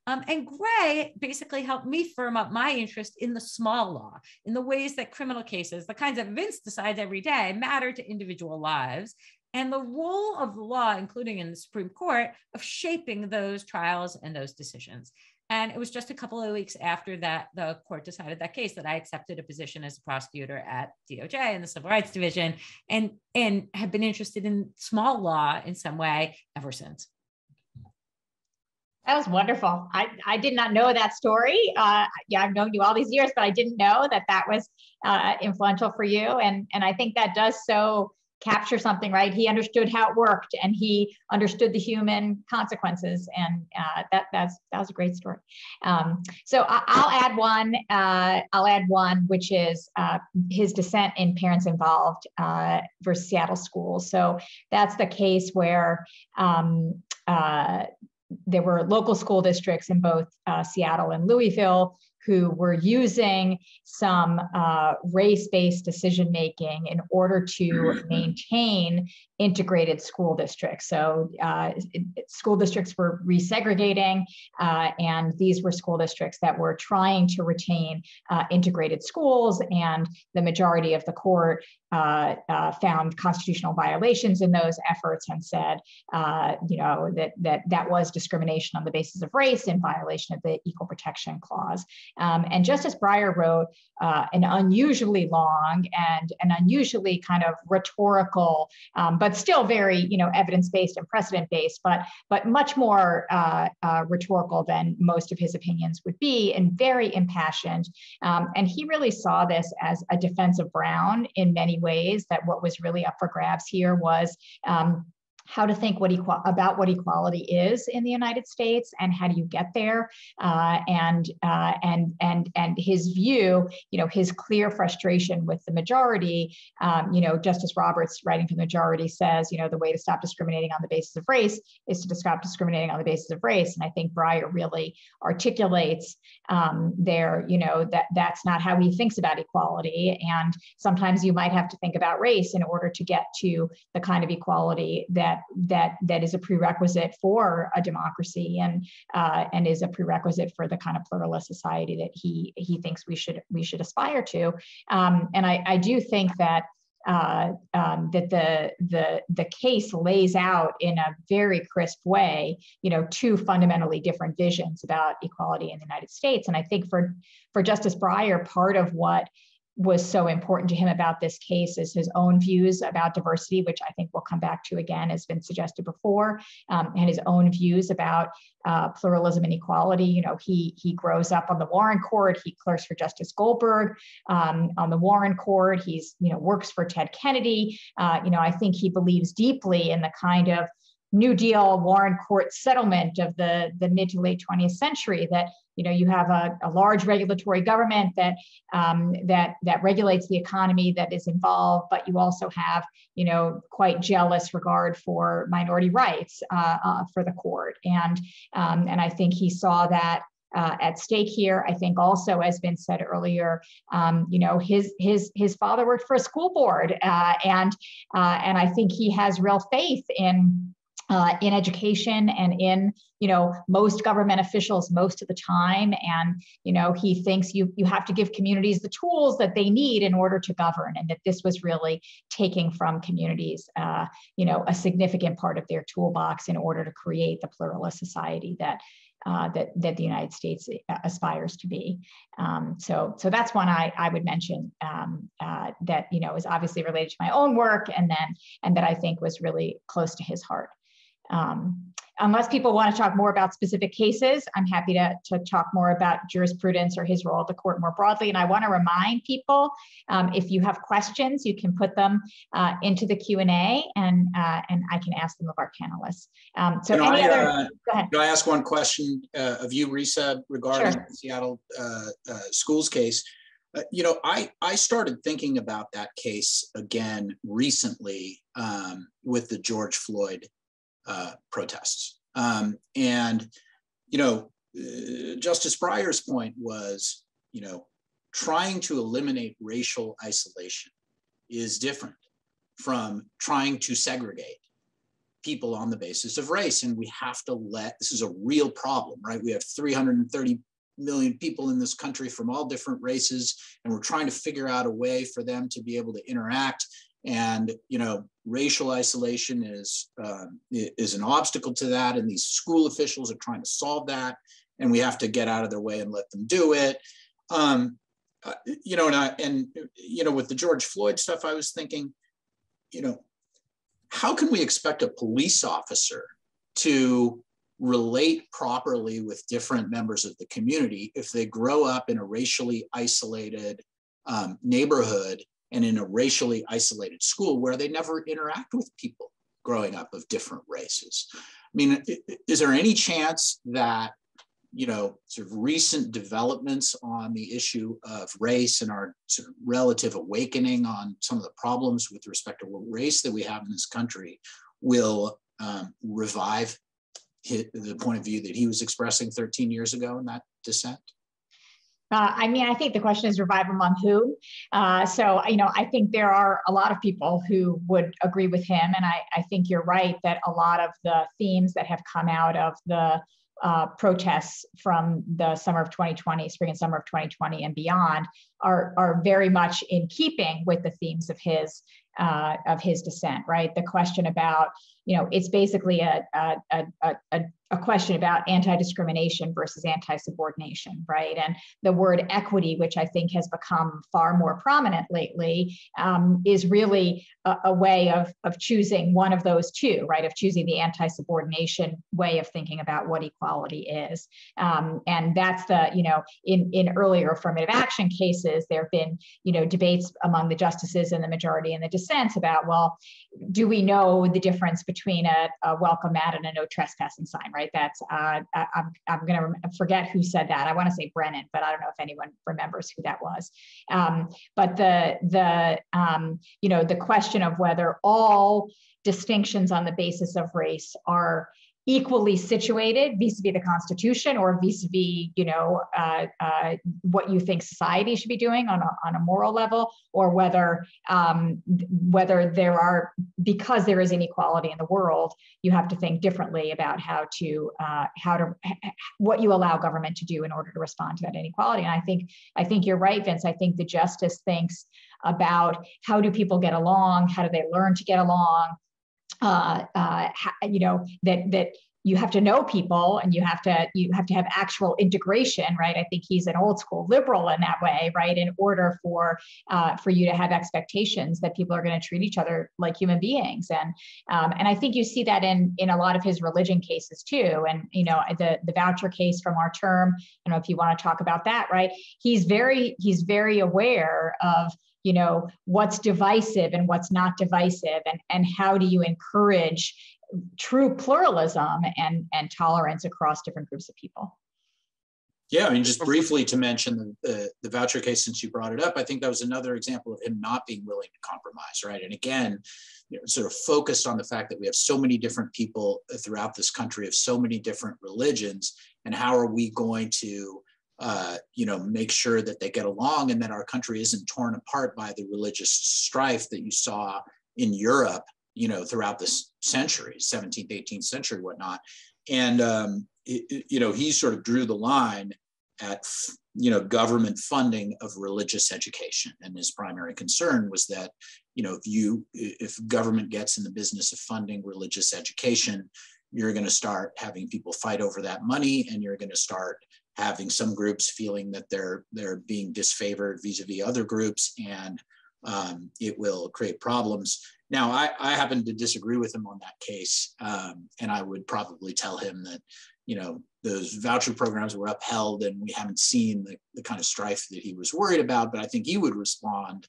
And Gray basically helped me firm up my interest in the small law, in the ways that criminal cases, the kinds that Vince decides every day, matter to individual lives, and the role of the law, including in the Supreme Court, of shaping those trials and those decisions. And it was just a couple of weeks after that the court decided that case that I accepted a position as a prosecutor at DOJ in the Civil Rights Division, and have been interested in small law in some way ever since. That was wonderful. I did not know that story. Yeah, I've known you all these years, but I didn't know that that was influential for you. And I think that does so capture something, right? He understood how it worked, and he understood the human consequences, and that was a great story. So I'll add one, which is his dissent in Parents Involved versus Seattle Schools. So that's the case where there were local school districts in both Seattle and Louisville who were using some race-based decision-making in order to maintain integrated school districts. So school districts were resegregating, and these were school districts that were trying to retain integrated schools, and the majority of the court found constitutional violations in those efforts and said, you know, that was discrimination on the basis of race in violation of the Equal Protection Clause. And Justice Breyer wrote an unusually long and an unusually kind of rhetorical, but still very, you know, evidence-based and precedent-based, but much more rhetorical than most of his opinions would be, and very impassioned. And he really saw this as a defense of Brown in many ways, that what was really up for grabs here was how to think about what equality is in the United States, and how do you get there? And his view, you know, his clear frustration with the majority, you know, Justice Roberts, writing for the majority, says, you know, the way to stop discriminating on the basis of race is to stop discriminating on the basis of race. And I think Breyer really articulates there, you know, that's not how he thinks about equality. And sometimes you might have to think about race in order to get to the kind of equality that is a prerequisite for a democracy, and is a prerequisite for the kind of pluralist society that he thinks we should aspire to. And I do think that that the case lays out in a very crisp way, you know, two fundamentally different visions about equality in the United States. And I think for Justice Breyer, part of what was so important to him about this case is his own views about diversity, which I think we'll come back to again, has been suggested before, and his own views about pluralism and equality. You know, he grows up on the Warren Court. He clerks for Justice Goldberg on the Warren Court. He's, you know, works for Ted Kennedy. You know, I think he believes deeply in the kind of New Deal Warren Court settlement of the mid to late 20th century, that you know, you have a large regulatory government that that regulates the economy, that is involved, but you also have, you know, quite jealous regard for minority rights for the court, and I think he saw that at stake here. I think also, as Vince said earlier, you know, his father worked for a school board, and I think he has real faith in education and in, you know, most government officials most of the time. And, you know, he thinks you have to give communities the tools that they need in order to govern, and that this was really taking from communities, you know, a significant part of their toolbox in order to create the pluralist society that that the United States aspires to be. So that's one I would mention that, you know, is obviously related to my own work, and that I think was really close to his heart. Unless people want to talk more about specific cases, I'm happy to talk more about jurisprudence or his role at the court more broadly. And I want to remind people, if you have questions, you can put them into the Q&A, and I can ask them of our panelists. Go ahead. Can I ask one question of you, Risa, regarding the Seattle schools case? You know, I started thinking about that case again recently with the George Floyd protests. And, you know, Justice Breyer's point was, you know, trying to eliminate racial isolation is different from trying to segregate people on the basis of race. And we have to this is a real problem, right? We have 330 million people in this country from all different races, and we're trying to figure out a way for them to be able to interact. And, you know, racial isolation is an obstacle to that, and these school officials are trying to solve that, and we have to get out of their way and let them do it. You know, and you know, with the George Floyd stuff, I was thinking, you know, how can we expect a police officer to relate properly with different members of the community if they grow up in a racially isolated neighborhood and in a racially isolated school where they never interact with people growing up of different races? I mean, is there any chance that, you know, sort of recent developments on the issue of race and our sort of relative awakening on some of the problems with respect to what race that we have in this country will revive the point of view that he was expressing 13 years ago in that dissent? I mean, I think the question is revive among who. So, you know, I think there are a lot of people who would agree with him. And I think you're right that a lot of the themes that have come out of the protests from the summer of 2020, spring and summer of 2020 and beyond are very much in keeping with the themes of his dissent, right? The question about, you know, it's basically a question about anti-discrimination versus anti-subordination, right? And the word equity, which I think has become far more prominent lately, is really a way of choosing one of those two, right? Of choosing the anti-subordination way of thinking about what equality is. And that's the, you know, in earlier affirmative action cases, there have been, you know, debates among the justices and the majority and the dissents about, well, do we know the difference between a welcome mat and a no trespassing sign, right? That's, I'm going to forget who said that. I want to say Brennan, but I don't know if anyone remembers who that was. But the you know, the question of whether all distinctions on the basis of race are equally situated vis-a-vis the Constitution or vis-a-vis, you know, what you think society should be doing on a moral level, or whether there are, because there is inequality in the world, you have to think differently about how to what you allow government to do in order to respond to that inequality. And I think you're right, Vince. I think the justice thinks about how do people get along, how do they learn to get along. You know, that you have to know people and you have to have actual integration, right? I think he's an old school liberal in that way, right? In order for you to have expectations that people are going to treat each other like human beings, and I think you see that in a lot of his religion cases too. And you know, the voucher case from our term, you know, if you want to talk about that, right? He's very aware of, you know, what's divisive and what's not divisive, and how do you encourage true pluralism and tolerance across different groups of people. Yeah, I mean, just briefly to mention the voucher case, since you brought it up, I think that was another example of him not being willing to compromise, right? And again, you know, sort of focused on the fact that we have so many different people throughout this country of so many different religions, and how are we going to you know, make sure that they get along and that our country isn't torn apart by the religious strife that you saw in Europe, you know, throughout this century, 17th, 18th century, whatnot. And, you know, he sort of drew the line at, you know, government funding of religious education. And his primary concern was that, you know, if government gets in the business of funding religious education, you're going to start having people fight over that money, and you're going to start having some groups feeling that they're being disfavored vis-a-vis other groups, and it will create problems. Now, I happen to disagree with him on that case, and I would probably tell him that, you know, those voucher programs were upheld and we haven't seen the kind of strife that he was worried about, but I think he would respond,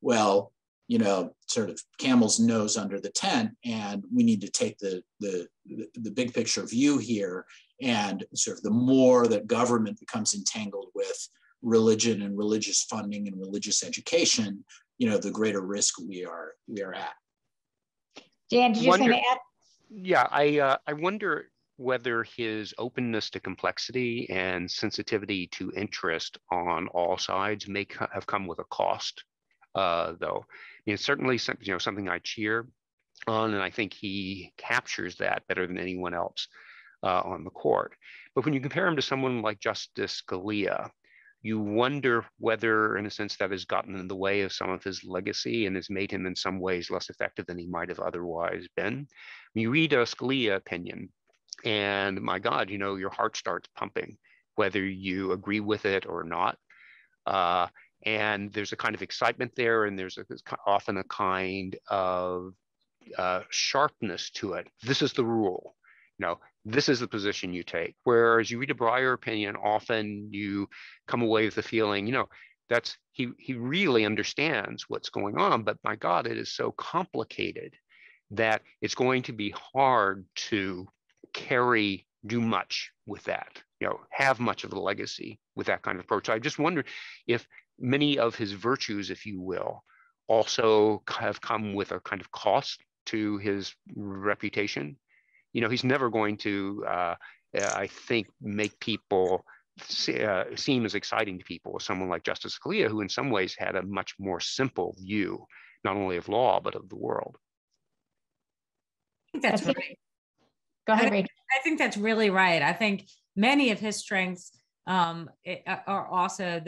well, you know, sort of camel's nose under the tent, and we need to take the big picture view here. And sort of the more that government becomes entangled with religion and religious funding and religious education, you know, the greater risk we are at. Dan, did you have something to add? Yeah, I wonder whether his openness to complexity and sensitivity to interest on all sides may have come with a cost, though. I mean, it's certainly something I cheer on, and I think he captures that better than anyone else on the court. But when you compare him to someone like Justice Scalia, you wonder whether, in a sense, that has gotten in the way of some of his legacy and has made him in some ways less effective than he might have otherwise been. When you read a Scalia opinion, and my God, you know, your heart starts pumping, whether you agree with it or not. And there's a kind of excitement there, and there's often a kind of sharpness to it. This is the rule. You know, this is the position you take. Whereas you read a Breyer opinion, often you come away with the feeling, you know, that's he really understands what's going on, but my God, it is so complicated that it's going to be hard to do much with that, you know, have much of the legacy with that kind of approach. So I just wonder if many of his virtues, if you will, also have come with a kind of cost to his reputation. You know, he's never going to, I think, make people seem as exciting to people as someone like Justice Scalia, who in some ways had a much more simple view, not only of law, but of the world. I think that's right. Go ahead, Rachel. I think that's really right. I think many of his strengths are also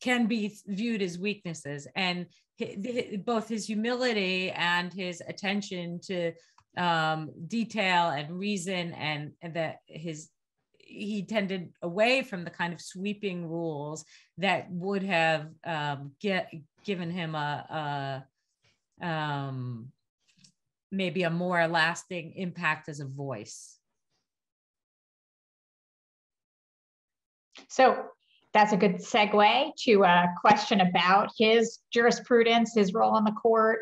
can be viewed as weaknesses, and both his humility and his attention to detail and reason, and he tended away from the kind of sweeping rules that would have given him maybe a more lasting impact as a voice. So that's a good segue to a question about his jurisprudence, his role on the court,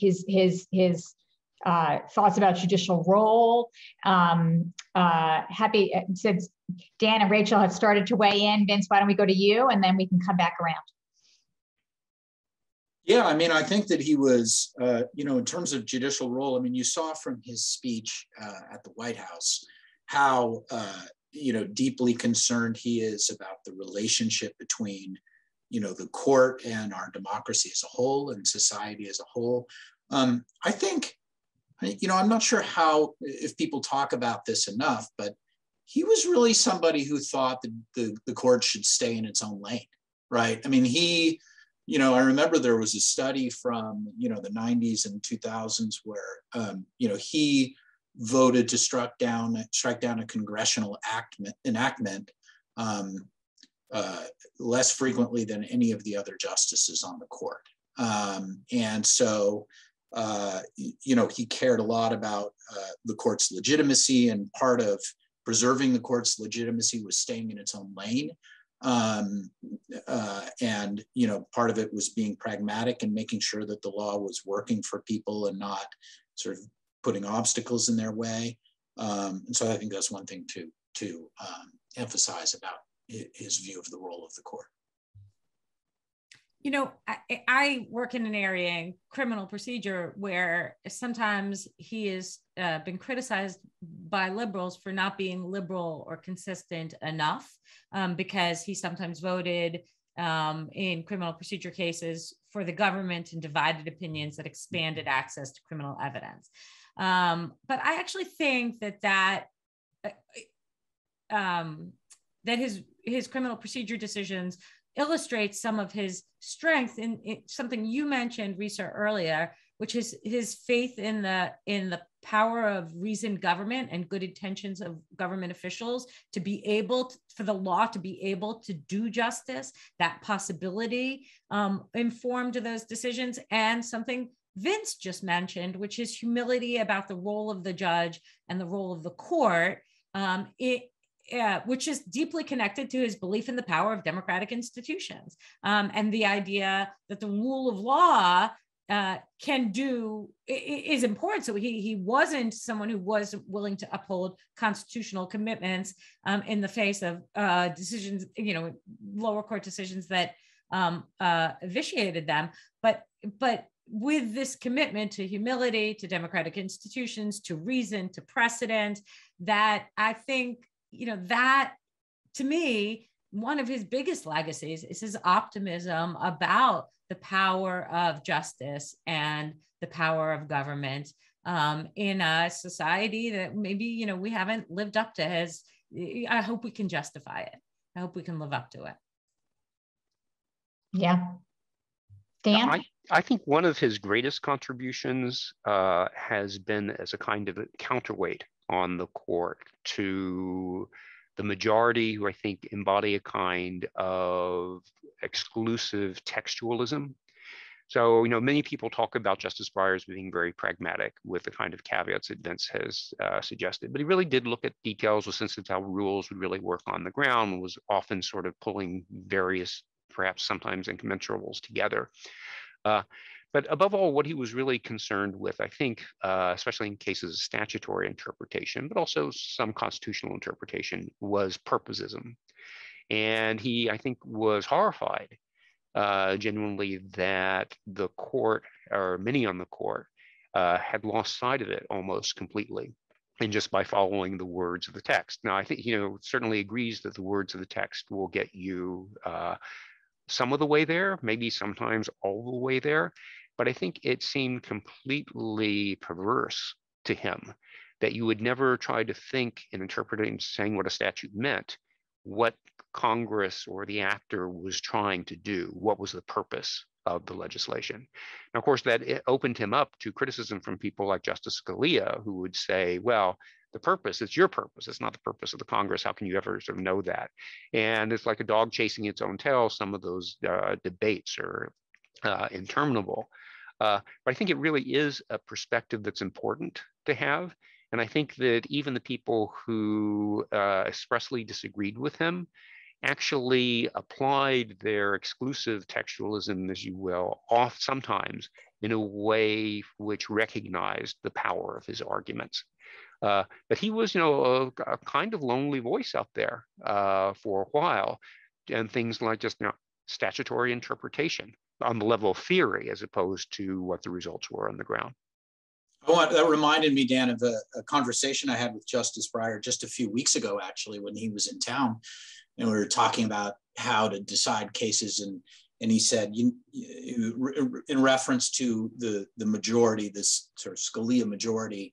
his thoughts about judicial role. Happy, since Dan and Rachel have started to weigh in, Vince, why don't we go to you, and then we can come back around. Yeah, I mean, I think that he was, you know, in terms of judicial role, I mean, you saw from his speech at the White House how, you know, deeply concerned he is about the relationship between, you know, the court and our democracy as a whole and society as a whole. I think, you know, I'm not sure if people talk about this enough, but he was really somebody who thought that the court should stay in its own lane, right? I mean, he you know, I remember there was a study from, you know, the 90s and 2000s where, you know, he voted to strike down a congressional enactment less frequently than any of the other justices on the court. And so, you know, he cared a lot about the court's legitimacy, and part of preserving the court's legitimacy was staying in its own lane. And, you know, part of it was being pragmatic and making sure that the law was working for people and not sort of putting obstacles in their way. And so I think that's one thing to emphasize about his view of the role of the court. You know, I work in an area in criminal procedure where sometimes he has been criticized by liberals for not being liberal or consistent enough, because he sometimes voted in criminal procedure cases for the government and divided opinions that expanded access to criminal evidence. But I actually think that his criminal procedure decisions illustrates some of his strength in something you mentioned, Risa, earlier, which is his faith in the power of reasoned government and good intentions of government officials to be able to, for the law to be able to do justice. That possibility informed those decisions, and something Vince just mentioned, which is humility about the role of the judge and the role of the court. Which is deeply connected to his belief in the power of democratic institutions, and the idea that the rule of law is important. So he wasn't someone who was willing to uphold constitutional commitments in the face of decisions, you know, lower court decisions that vitiated them. But with this commitment to humility, to democratic institutions, to reason, to precedent, that I think, you know, that to me, one of his biggest legacies is his optimism about the power of justice and the power of government in a society that maybe, you know, we haven't lived up to his. I hope we can justify it. I hope we can live up to it. Yeah. Dan? I think one of his greatest contributions has been as a kind of a counterweight on the court to the majority, who I think embody a kind of exclusive textualism. So, you know, many people talk about Justice Breyer as being very pragmatic, with the kind of caveats that Vince has suggested, but he really did look at details, with a sense of how rules would really work on the ground, and was often sort of pulling various, perhaps sometimes incommensurables, together. But above all, what he was really concerned with, I think, especially in cases of statutory interpretation, but also some constitutional interpretation, was purposism. And he, I think, was horrified genuinely that the court, or many on the court, had lost sight of it almost completely, and just by following the words of the text. Now, I think, you know, certainly agrees that the words of the text will get you some of the way there, maybe sometimes all the way there. But I think it seemed completely perverse to him that you would never try to think in interpreting, saying what a statute meant, what Congress or the actor was trying to do, what was the purpose of the legislation. Now, of course, that it opened him up to criticism from people like Justice Scalia, who would say, well, the purpose, it's your purpose, it's not the purpose of the Congress. How can you ever sort of know that? And it's like a dog chasing its own tail. Some of those debates are interminable. But I think it really is a perspective that's important to have. And I think that even the people who expressly disagreed with him actually applied their exclusive textualism, as you will, off sometimes in a way which recognized the power of his arguments. But he was, you know, a kind of lonely voice out there for a while, and things like just, you know, statutory interpretation on the level of theory, as opposed to what the results were on the ground. Oh, that reminded me, Dan, of a conversation I had with Justice Breyer just a few weeks ago, actually, when he was in town, and we were talking about how to decide cases, and he said, in reference to the majority, this sort of Scalia majority,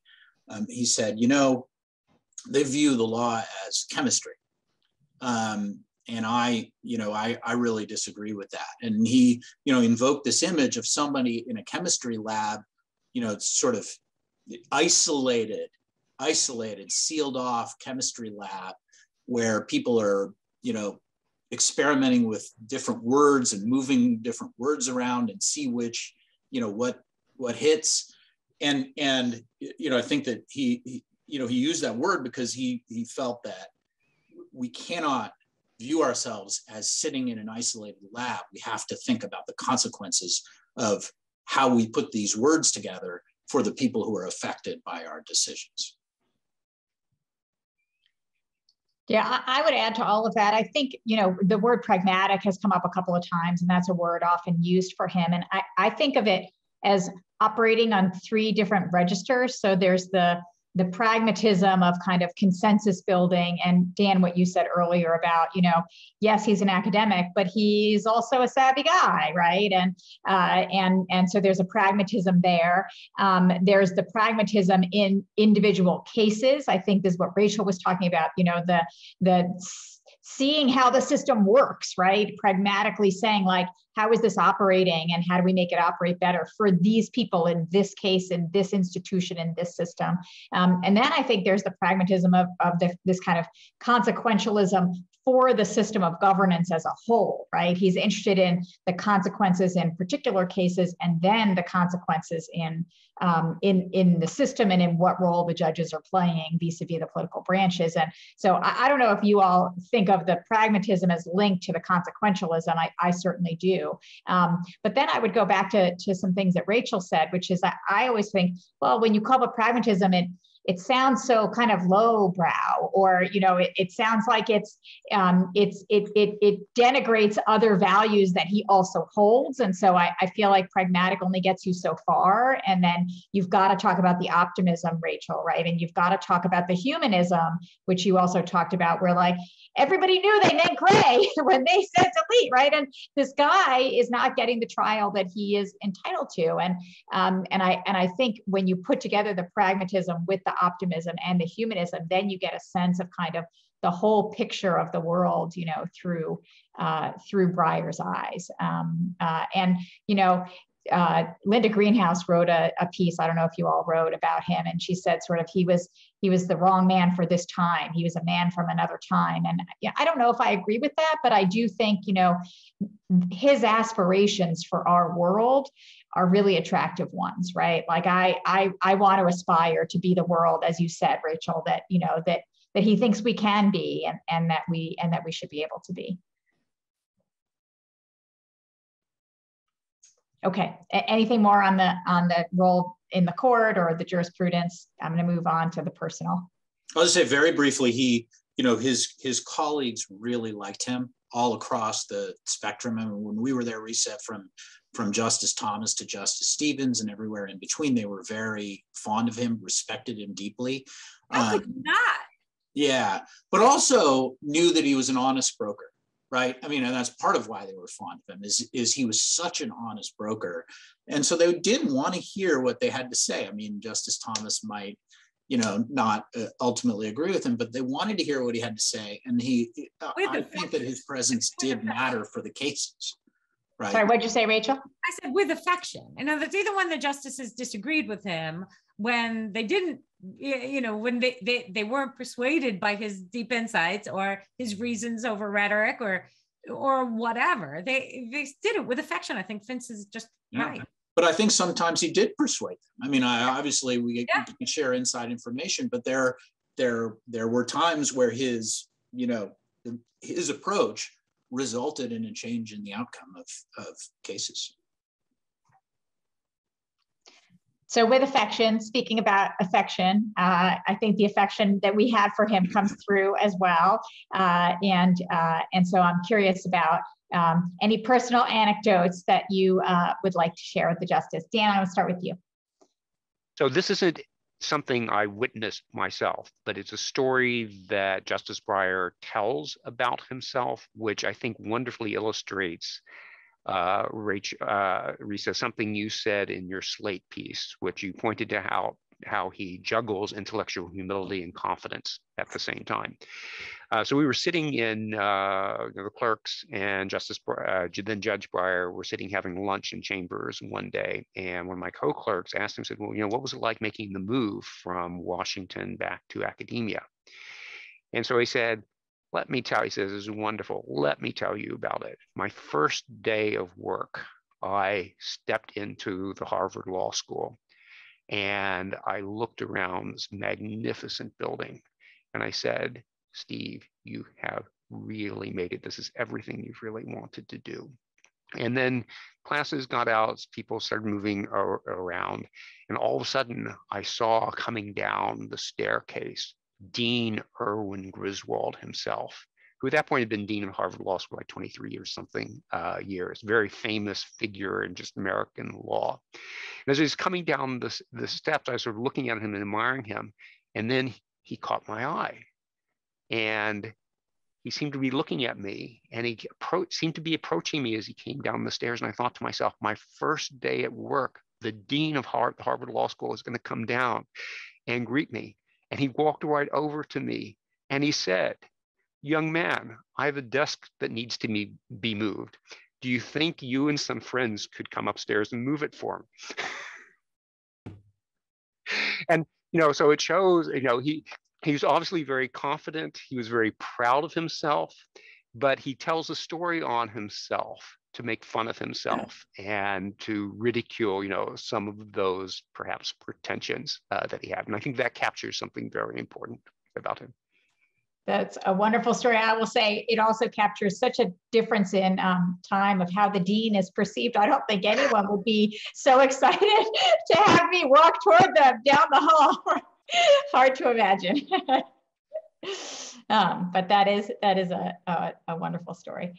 he said, you know, they view the law as chemistry. And I really disagree with that. And he, invoked this image of somebody in a chemistry lab, sort of isolated, sealed off chemistry lab where people are, experimenting with different words and moving different words around and see which, what hits. And, I think that he used that word because he felt that we cannot view ourselves as sitting in an isolated lab. We have to think about the consequences of how we put these words together for the people who are affected by our decisions. Yeah, I would add to all of that. I think, the word pragmatic has come up a couple of times, and that's a word often used for him. And I think of it as operating on three different registers. So there's the pragmatism of kind of consensus building. And Dan, what you said earlier about, yes, he's an academic, but he's also a savvy guy, right? And so there's a pragmatism there. There's the pragmatism in individual cases. I think this is what Rachel was talking about, the seeing how the system works, right? Pragmatically saying like, how is this operating and how do we make it operate better for these people in this case, in this institution, in this system? And then I think there's the pragmatism of this kind of consequentialism for the system of governance as a whole, right? He's interested in the consequences in particular cases and then the consequences in the system and in what role the judges are playing vis-a-vis the political branches. And so I don't know if you all think of the pragmatism as linked to the consequentialism. I certainly do. But then I would go back to some things that Rachel said, which is I always think, well, when you call it pragmatism, it sounds so kind of lowbrow, or it sounds like it denigrates other values that he also holds. And so I feel like pragmatic only gets you so far. And then you've got to talk about the optimism, Rachel, right? And you've got to talk about the humanism, which you also talked about, where like everybody knew they meant gray when they said delete, right? And this guy is not getting the trial that he is entitled to. And I think when you put together the pragmatism with the optimism and the humanism, then you get a sense of kind of the whole picture of the world, through Breyer's eyes. Linda Greenhouse wrote a piece, I don't know if you all wrote about him, and she said sort of he was the wrong man for this time. He was a man from another time. And yeah, I don't know if I agree with that, but I do think, his aspirations for our world are really attractive ones, right? Like I want to aspire to be the world, as you said, Rachel, that, that he thinks we can be and that we should be able to be. Okay, anything more on the role in the court or the jurisprudence? I'm gonna move on to the personal. I'll just say very briefly, he, his colleagues really liked him all across the spectrum. I mean, when we were there, Risa, from Justice Thomas to Justice Stevens and everywhere in between, they were very fond of him, respected him deeply. I could not. Yeah, but also knew that he was an honest broker. Right. I mean, and that's part of why they were fond of him is he was such an honest broker. And so they did want to hear what they had to say. I mean, Justice Thomas might, not ultimately agree with him, but they wanted to hear what he had to say. And I think that his presence did matter for the cases. Right. Sorry, what'd you say, Rachel? I said with affection. And that's either one of the justices disagreed with him when they didn't, when they weren't persuaded by his deep insights or his reasons over rhetoric or whatever. They did it with affection. I think Vince is just right. But I think sometimes he did persuade them. I mean, obviously we can share inside information, but there were times where his approach resulted in a change in the outcome of cases. So with affection, speaking about affection, I think the affection that we had for him comes through as well. And so I'm curious about any personal anecdotes that you would like to share with the justice. Dan, I will start with you. So this isn't something I witnessed myself, but it's a story that Justice Breyer tells about himself, which I think wonderfully illustrates Risa, something you said in your Slate piece, which you pointed to how how he juggles intellectual humility and confidence at the same time. So we were sitting in the clerks and then Judge Breyer were sitting having lunch in chambers one day, and one of my co-clerks asked him, said, well, you know, what was it like making the move from Washington back to academia? And so he said, let me tell you, he says, it's wonderful. Let me tell you about it. My first day of work, I stepped into the Harvard Law School and I looked around this magnificent building and I said, Steve, you have really made it. This is everything you've really wanted to do. And then classes got out, people started moving around, and all of a sudden I saw coming down the staircase Dean Irwin Griswold himself, who at that point had been dean of Harvard Law School like 23 or something years, very famous figure in just American law. And as he was coming down the steps, I was sort of looking at him and admiring him. And then he caught my eye. And he seemed to be looking at me, and he seemed to be approaching me as he came down the stairs. And I thought to myself, my first day at work, the dean of Harvard Law School is going to come down and greet me. And he walked right over to me and he said, young man, I have a desk that needs to be moved. Do you think you and some friends could come upstairs and move it for me? And, you know, so it shows, you know, he was obviously very confident. He was very proud of himself, but he tells a story on himself to make fun of himself and to ridicule, you know, some of those perhaps pretensions that he had. And I think that captures something very important about him. That's a wonderful story. I will say it also captures such a difference in time of how the dean is perceived. I don't think anyone would be so excited to have me walk toward them down the hall. Hard to imagine. But that is a wonderful story.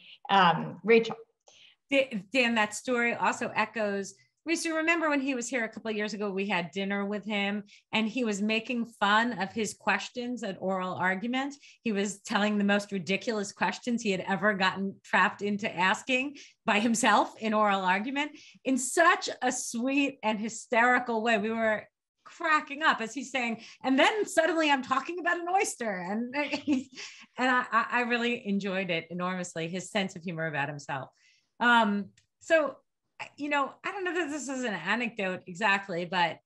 Rachel. Dan, that story also echoes. Risa, remember when he was here a couple of years ago, we had dinner with him and he was making fun of his questions at oral argument. He was telling the most ridiculous questions he had ever gotten trapped into asking by himself in oral argument in such a sweet and hysterical way. We were cracking up as he's saying, and then suddenly I'm talking about an oyster. And I really enjoyed it enormously, his sense of humor about himself. So, you know, I don't know that this is an anecdote exactly, but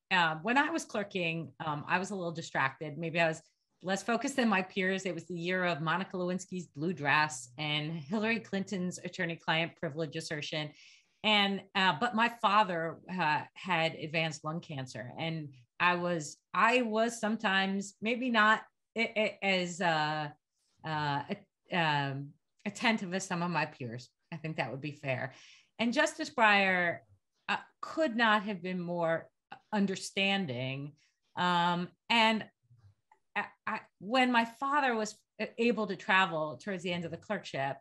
when I was clerking, I was a little distracted. Maybe I was less focused than my peers. It was the year of Monica Lewinsky's blue dress and Hillary Clinton's attorney-client privilege assertion. And, but my father had advanced lung cancer, and I was sometimes maybe not as attentive as some of my peers. I think that would be fair. And Justice Breyer could not have been more understanding. And when my father was able to travel towards the end of the clerkship,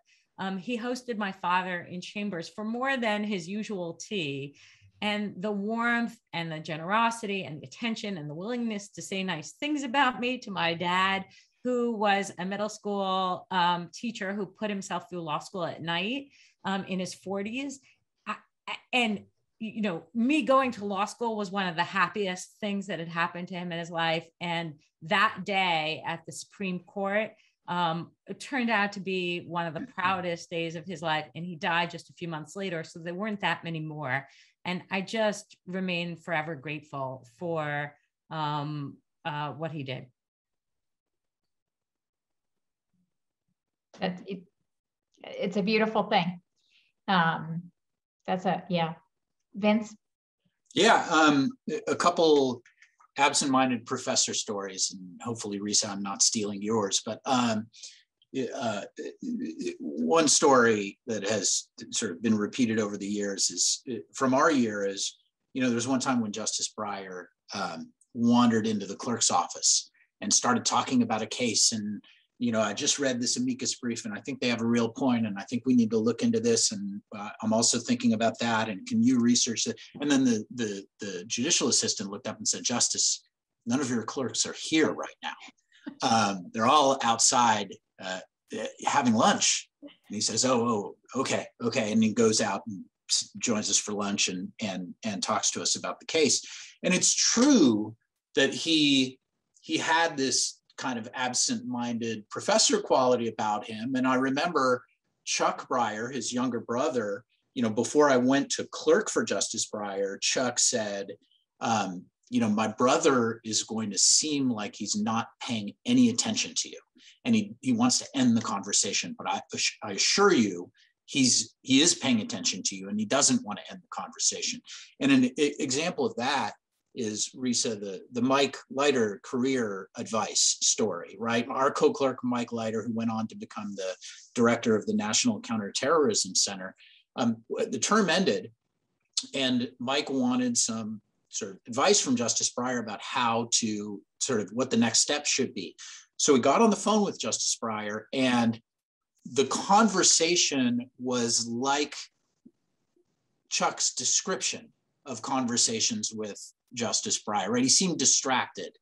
he hosted my father in chambers for more than his usual tea. And the warmth and the generosity and the attention and the willingness to say nice things about me to my dad, who was a middle school teacher who put himself through law school at night in his 40s. And, you know, me going to law school was one of the happiest things that had happened to him in his life. And that day at the Supreme Court, it turned out to be one of the proudest days of his life. And he died just a few months later. So there weren't that many more. And I just remain forever grateful for what he did. It's a beautiful thing. Yeah. Vince? Yeah, a couple absent-minded professor stories, and hopefully, Risa, I'm not stealing yours, but one story that has sort of been repeated over the years is, from our year is, you know, there was one time when Justice Breyer wandered into the clerk's office and started talking about a case, and you know, I just read this amicus brief and I think they have a real point and I think we need to look into this. And I'm also thinking about that. And can you research it? And then the judicial assistant looked up and said, Justice, none of your clerks are here right now. They're all outside having lunch. And he says, oh, okay, okay. And he goes out and joins us for lunch and talks to us about the case. And it's true that he had this kind of absent-minded professor quality about him. And I remember Chuck Breyer, his younger brother, you know, before I went to clerk for Justice Breyer, Chuck said, you know, my brother is going to seem like he's not paying any attention to you. And he wants to end the conversation, but I assure you, he is paying attention to you and he doesn't want to end the conversation. And an example of that is, Risa, the Mike Leiter career advice story, right? Our co-clerk, Mike Leiter, who went on to become the director of the National Counterterrorism Center, the term ended and Mike wanted some sort of advice from Justice Breyer about how to sort of what the next step should be. So we got on the phone with Justice Breyer and the conversation was like Chuck's description of conversations with Justice Breyer, right? He seemed distracted.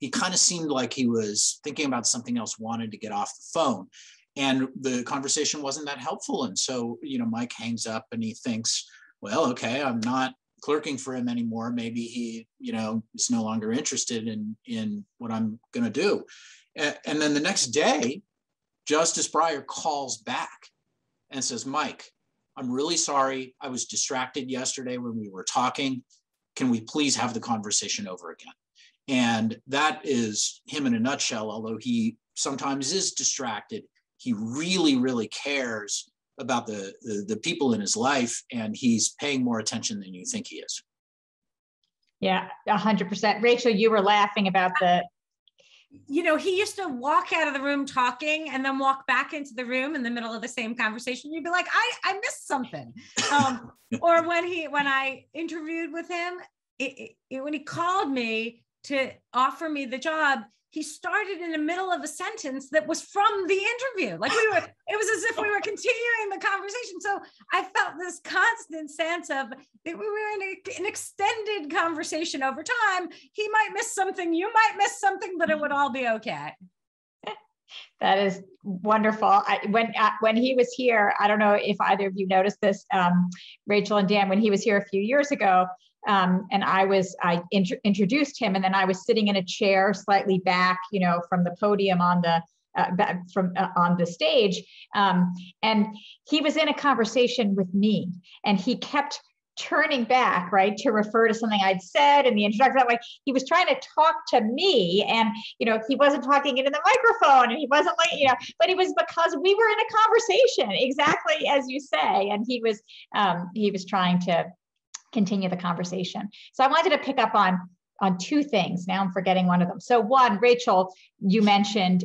He kind of seemed like he was thinking about something else, wanted to get off the phone. And the conversation wasn't that helpful. And so, you know, Mike hangs up and he thinks, well, okay, I'm not clerking for him anymore. Maybe he, you know, is no longer interested in what I'm going to do. And then the next day, Justice Breyer calls back and says, Mike, I'm really sorry. I was distracted yesterday when we were talking. Can we please have the conversation over again? And that is him in a nutshell, although he sometimes is distracted. He really, really cares about the people in his life, and he's paying more attention than you think he is. Yeah, 100%. Rachel, you were laughing about the... You know, he used to walk out of the room talking and then walk back into the room in the middle of the same conversation. You'd be like, I missed something. Or when I interviewed with him, when he called me to offer me the job, he started in the middle of a sentence that was from the interview. Like it was as if we were continuing the conversation. So I felt this constant sense of that we were in an extended conversation over time. He might miss something, you might miss something, but it would all be okay. That is wonderful. When he was here, I don't know if either of you noticed this, Rachel and Dan, when he was here a few years ago, and I introduced him, and then I was sitting in a chair slightly back, you know, from the podium on the stage, and he was in a conversation with me, and he kept turning back, right, to refer to something I'd said in the introduction. That way, he was trying to talk to me, and you know, he wasn't talking into the microphone, and he wasn't like, you know, but it was because we were in a conversation, exactly as you say, and he was trying to continue the conversation. So I wanted to pick up on two things. Now I'm forgetting one of them. So one, Rachel, you mentioned,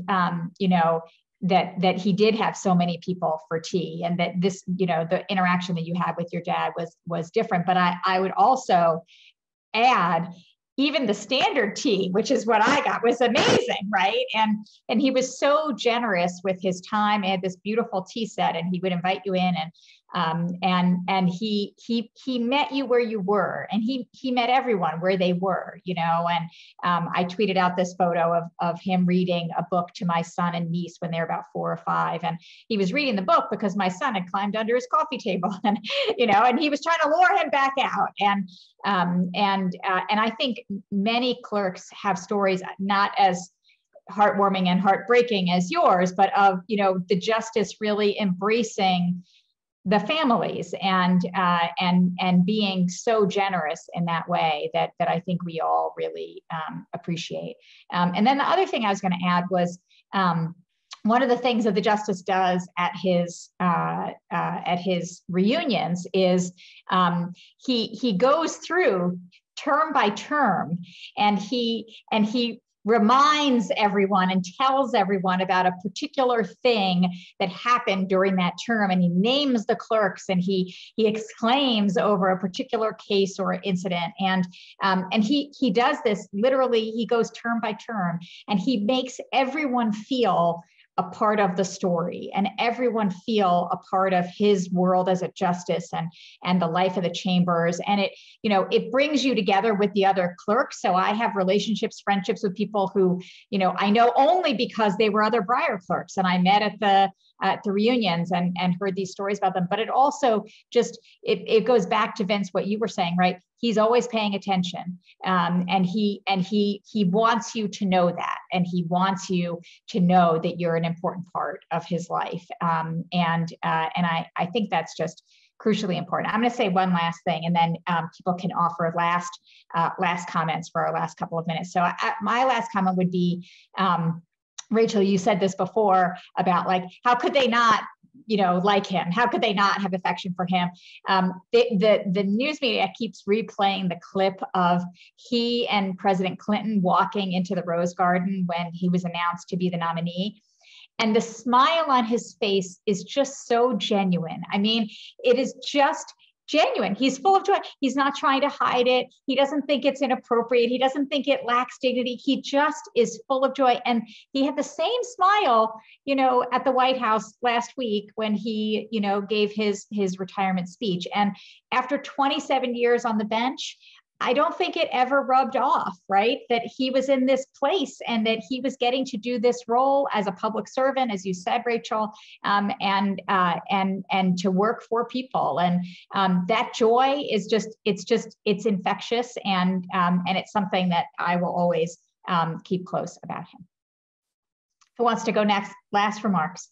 you know, that he did have so many people for tea, and that this, you know, the interaction that you had with your dad was different. But I would also add, even the standard tea, which is what I got, was amazing, right? And he was so generous with his time. He had this beautiful tea set, and he would invite you in, and he met you where you were, and he met everyone where they were, you know. And I tweeted out this photo of him reading a book to my son and niece when they were about 4 or 5, and he was reading the book because my son had climbed under his coffee table, and you know, and he was trying to lure him back out, and I think many clerks have stories not as heartwarming and heartbreaking as yours, but of, you know, the justice really embracing the families and being so generous in that way that I think we all really appreciate. And then the other thing I was going to add was one of the things that the justice does at his reunions is he goes through term by term, and he reminds everyone and tells everyone about a particular thing that happened during that term. And he names the clerks, and he exclaims over a particular case or incident. And he does this literally, he goes term by term, and he makes everyone feel a part of the story, and everyone feel a part of his world as a justice and the life of the chambers. And it, you know, it brings you together with the other clerks. So I have relationships, friendships with people who, you know, I know only because they were other Breyer clerks, and I met at the at the reunions and heard these stories about them. But it also just, it goes back to, Vince, what you were saying, right? He's always paying attention, and he wants you to know that, and he wants you to know that you're an important part of his life. And I think that's just crucially important. I'm going to say one last thing, and then people can offer last comments for our last couple of minutes. So my last comment would be, Rachel, you said this before about, like, how could they not, like him? How could they not have affection for him? The news media keeps replaying the clip of he and President Clinton walking into the Rose Garden when he was announced to be the nominee. And the smile on his face is just so genuine. I mean, it is just genuine. He's full of joy. He's not trying to hide it. He doesn't think it's inappropriate. He doesn't think it lacks dignity. He just is full of joy. And he had the same smile, at the White House last week when he, gave his retirement speech. And after 27 years on the bench, I don't think it ever rubbed off, right? That he was in this place and that he was getting to do this role as a public servant, as you said, Rachel, and to work for people. And that joy is it's infectious, and it's something that I will always keep close about him. Who wants to go next? Last remarks.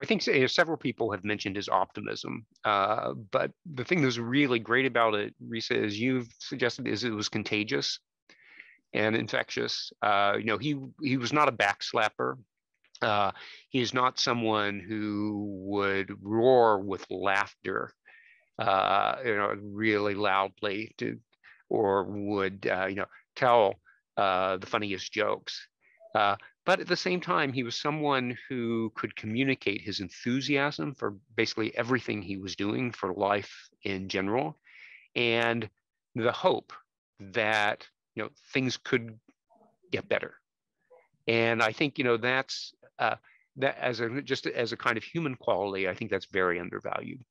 I think several people have mentioned his optimism, but the thing that's really great about it, Risa, as you've suggested, is it was contagious and infectious. He was not a backslapper. He is not someone who would roar with laughter, really loudly, or would tell the funniest jokes. But at the same time, he was someone who could communicate his enthusiasm for basically everything he was doing, for life in general, and the hope that, things could get better. And I think, that's that as a kind of human quality, I think that's very undervalued.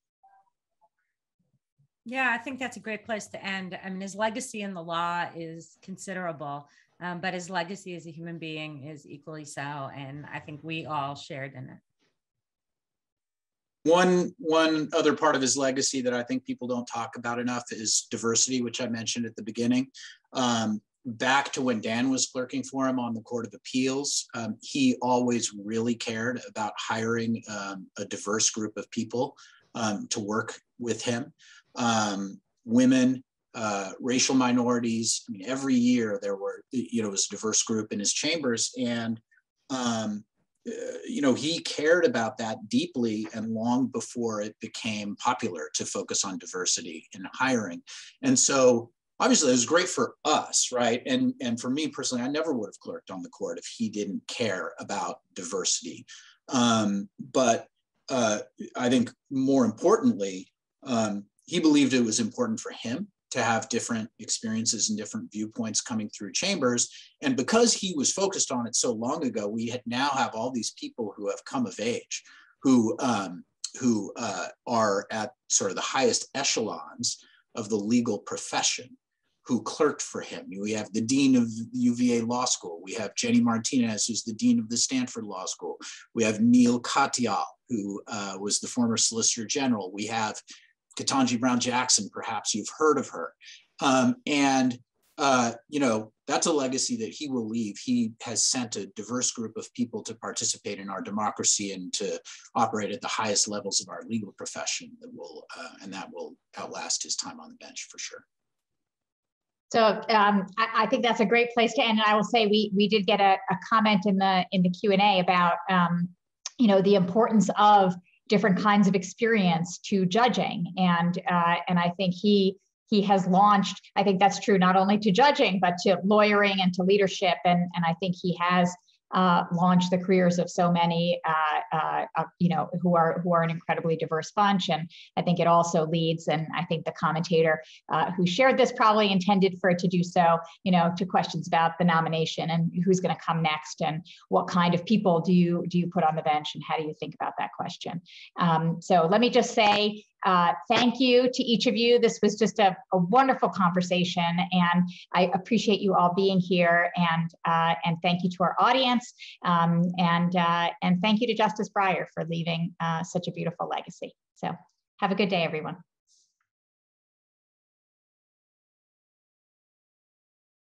Yeah, I think that's a great place to end. I mean, his legacy in the law is considerable. But his legacy as a human being is equally so, and I think we all shared in it. One other part of his legacy that I think people don't talk about enough is diversity, which I mentioned at the beginning. Back to when Dan was clerking for him on the Court of Appeals, he always really cared about hiring a diverse group of people to work with him, women, racial minorities. I mean, every year there were, it was a diverse group in his chambers, and, he cared about that deeply and long before it became popular to focus on diversity in hiring. And so obviously it was great for us, right? And for me personally, I never would have clerked on the court if he didn't care about diversity. But I think more importantly, he believed it was important for him to have different experiences and different viewpoints coming through chambers. And because he was focused on it so long ago, we now have all these people who have come of age, who are at sort of the highest echelons of the legal profession, who clerked for him. We have the dean of UVA Law School. We have Jenny Martinez, who's the dean of the Stanford Law School. We have Neil Katyal, who was the former Solicitor General. We have Ketanji Brown Jackson, perhaps you've heard of her. That's a legacy that he will leave. He has sent a diverse group of people to participate in our democracy and to operate at the highest levels of our legal profession that will outlast his time on the bench for sure. So I think that's a great place to end. And I will say we did get a comment in the Q&A about, the importance of different kinds of experience to judging, and I think he has launched. I think that's true not only to judging but to lawyering and to leadership, and I think he has launched the careers of so many, who are an incredibly diverse bunch. And I think it also leads, and I think the commentator who shared this probably intended for it to do so, to questions about the nomination and who's going to come next and what kind of people do you put on the bench and how do you think about that question. So let me just say Thank you to each of you. This was just a wonderful conversation, and I appreciate you all being here. And thank you to our audience, and thank you to Justice Breyer for leaving such a beautiful legacy. So have a good day, everyone.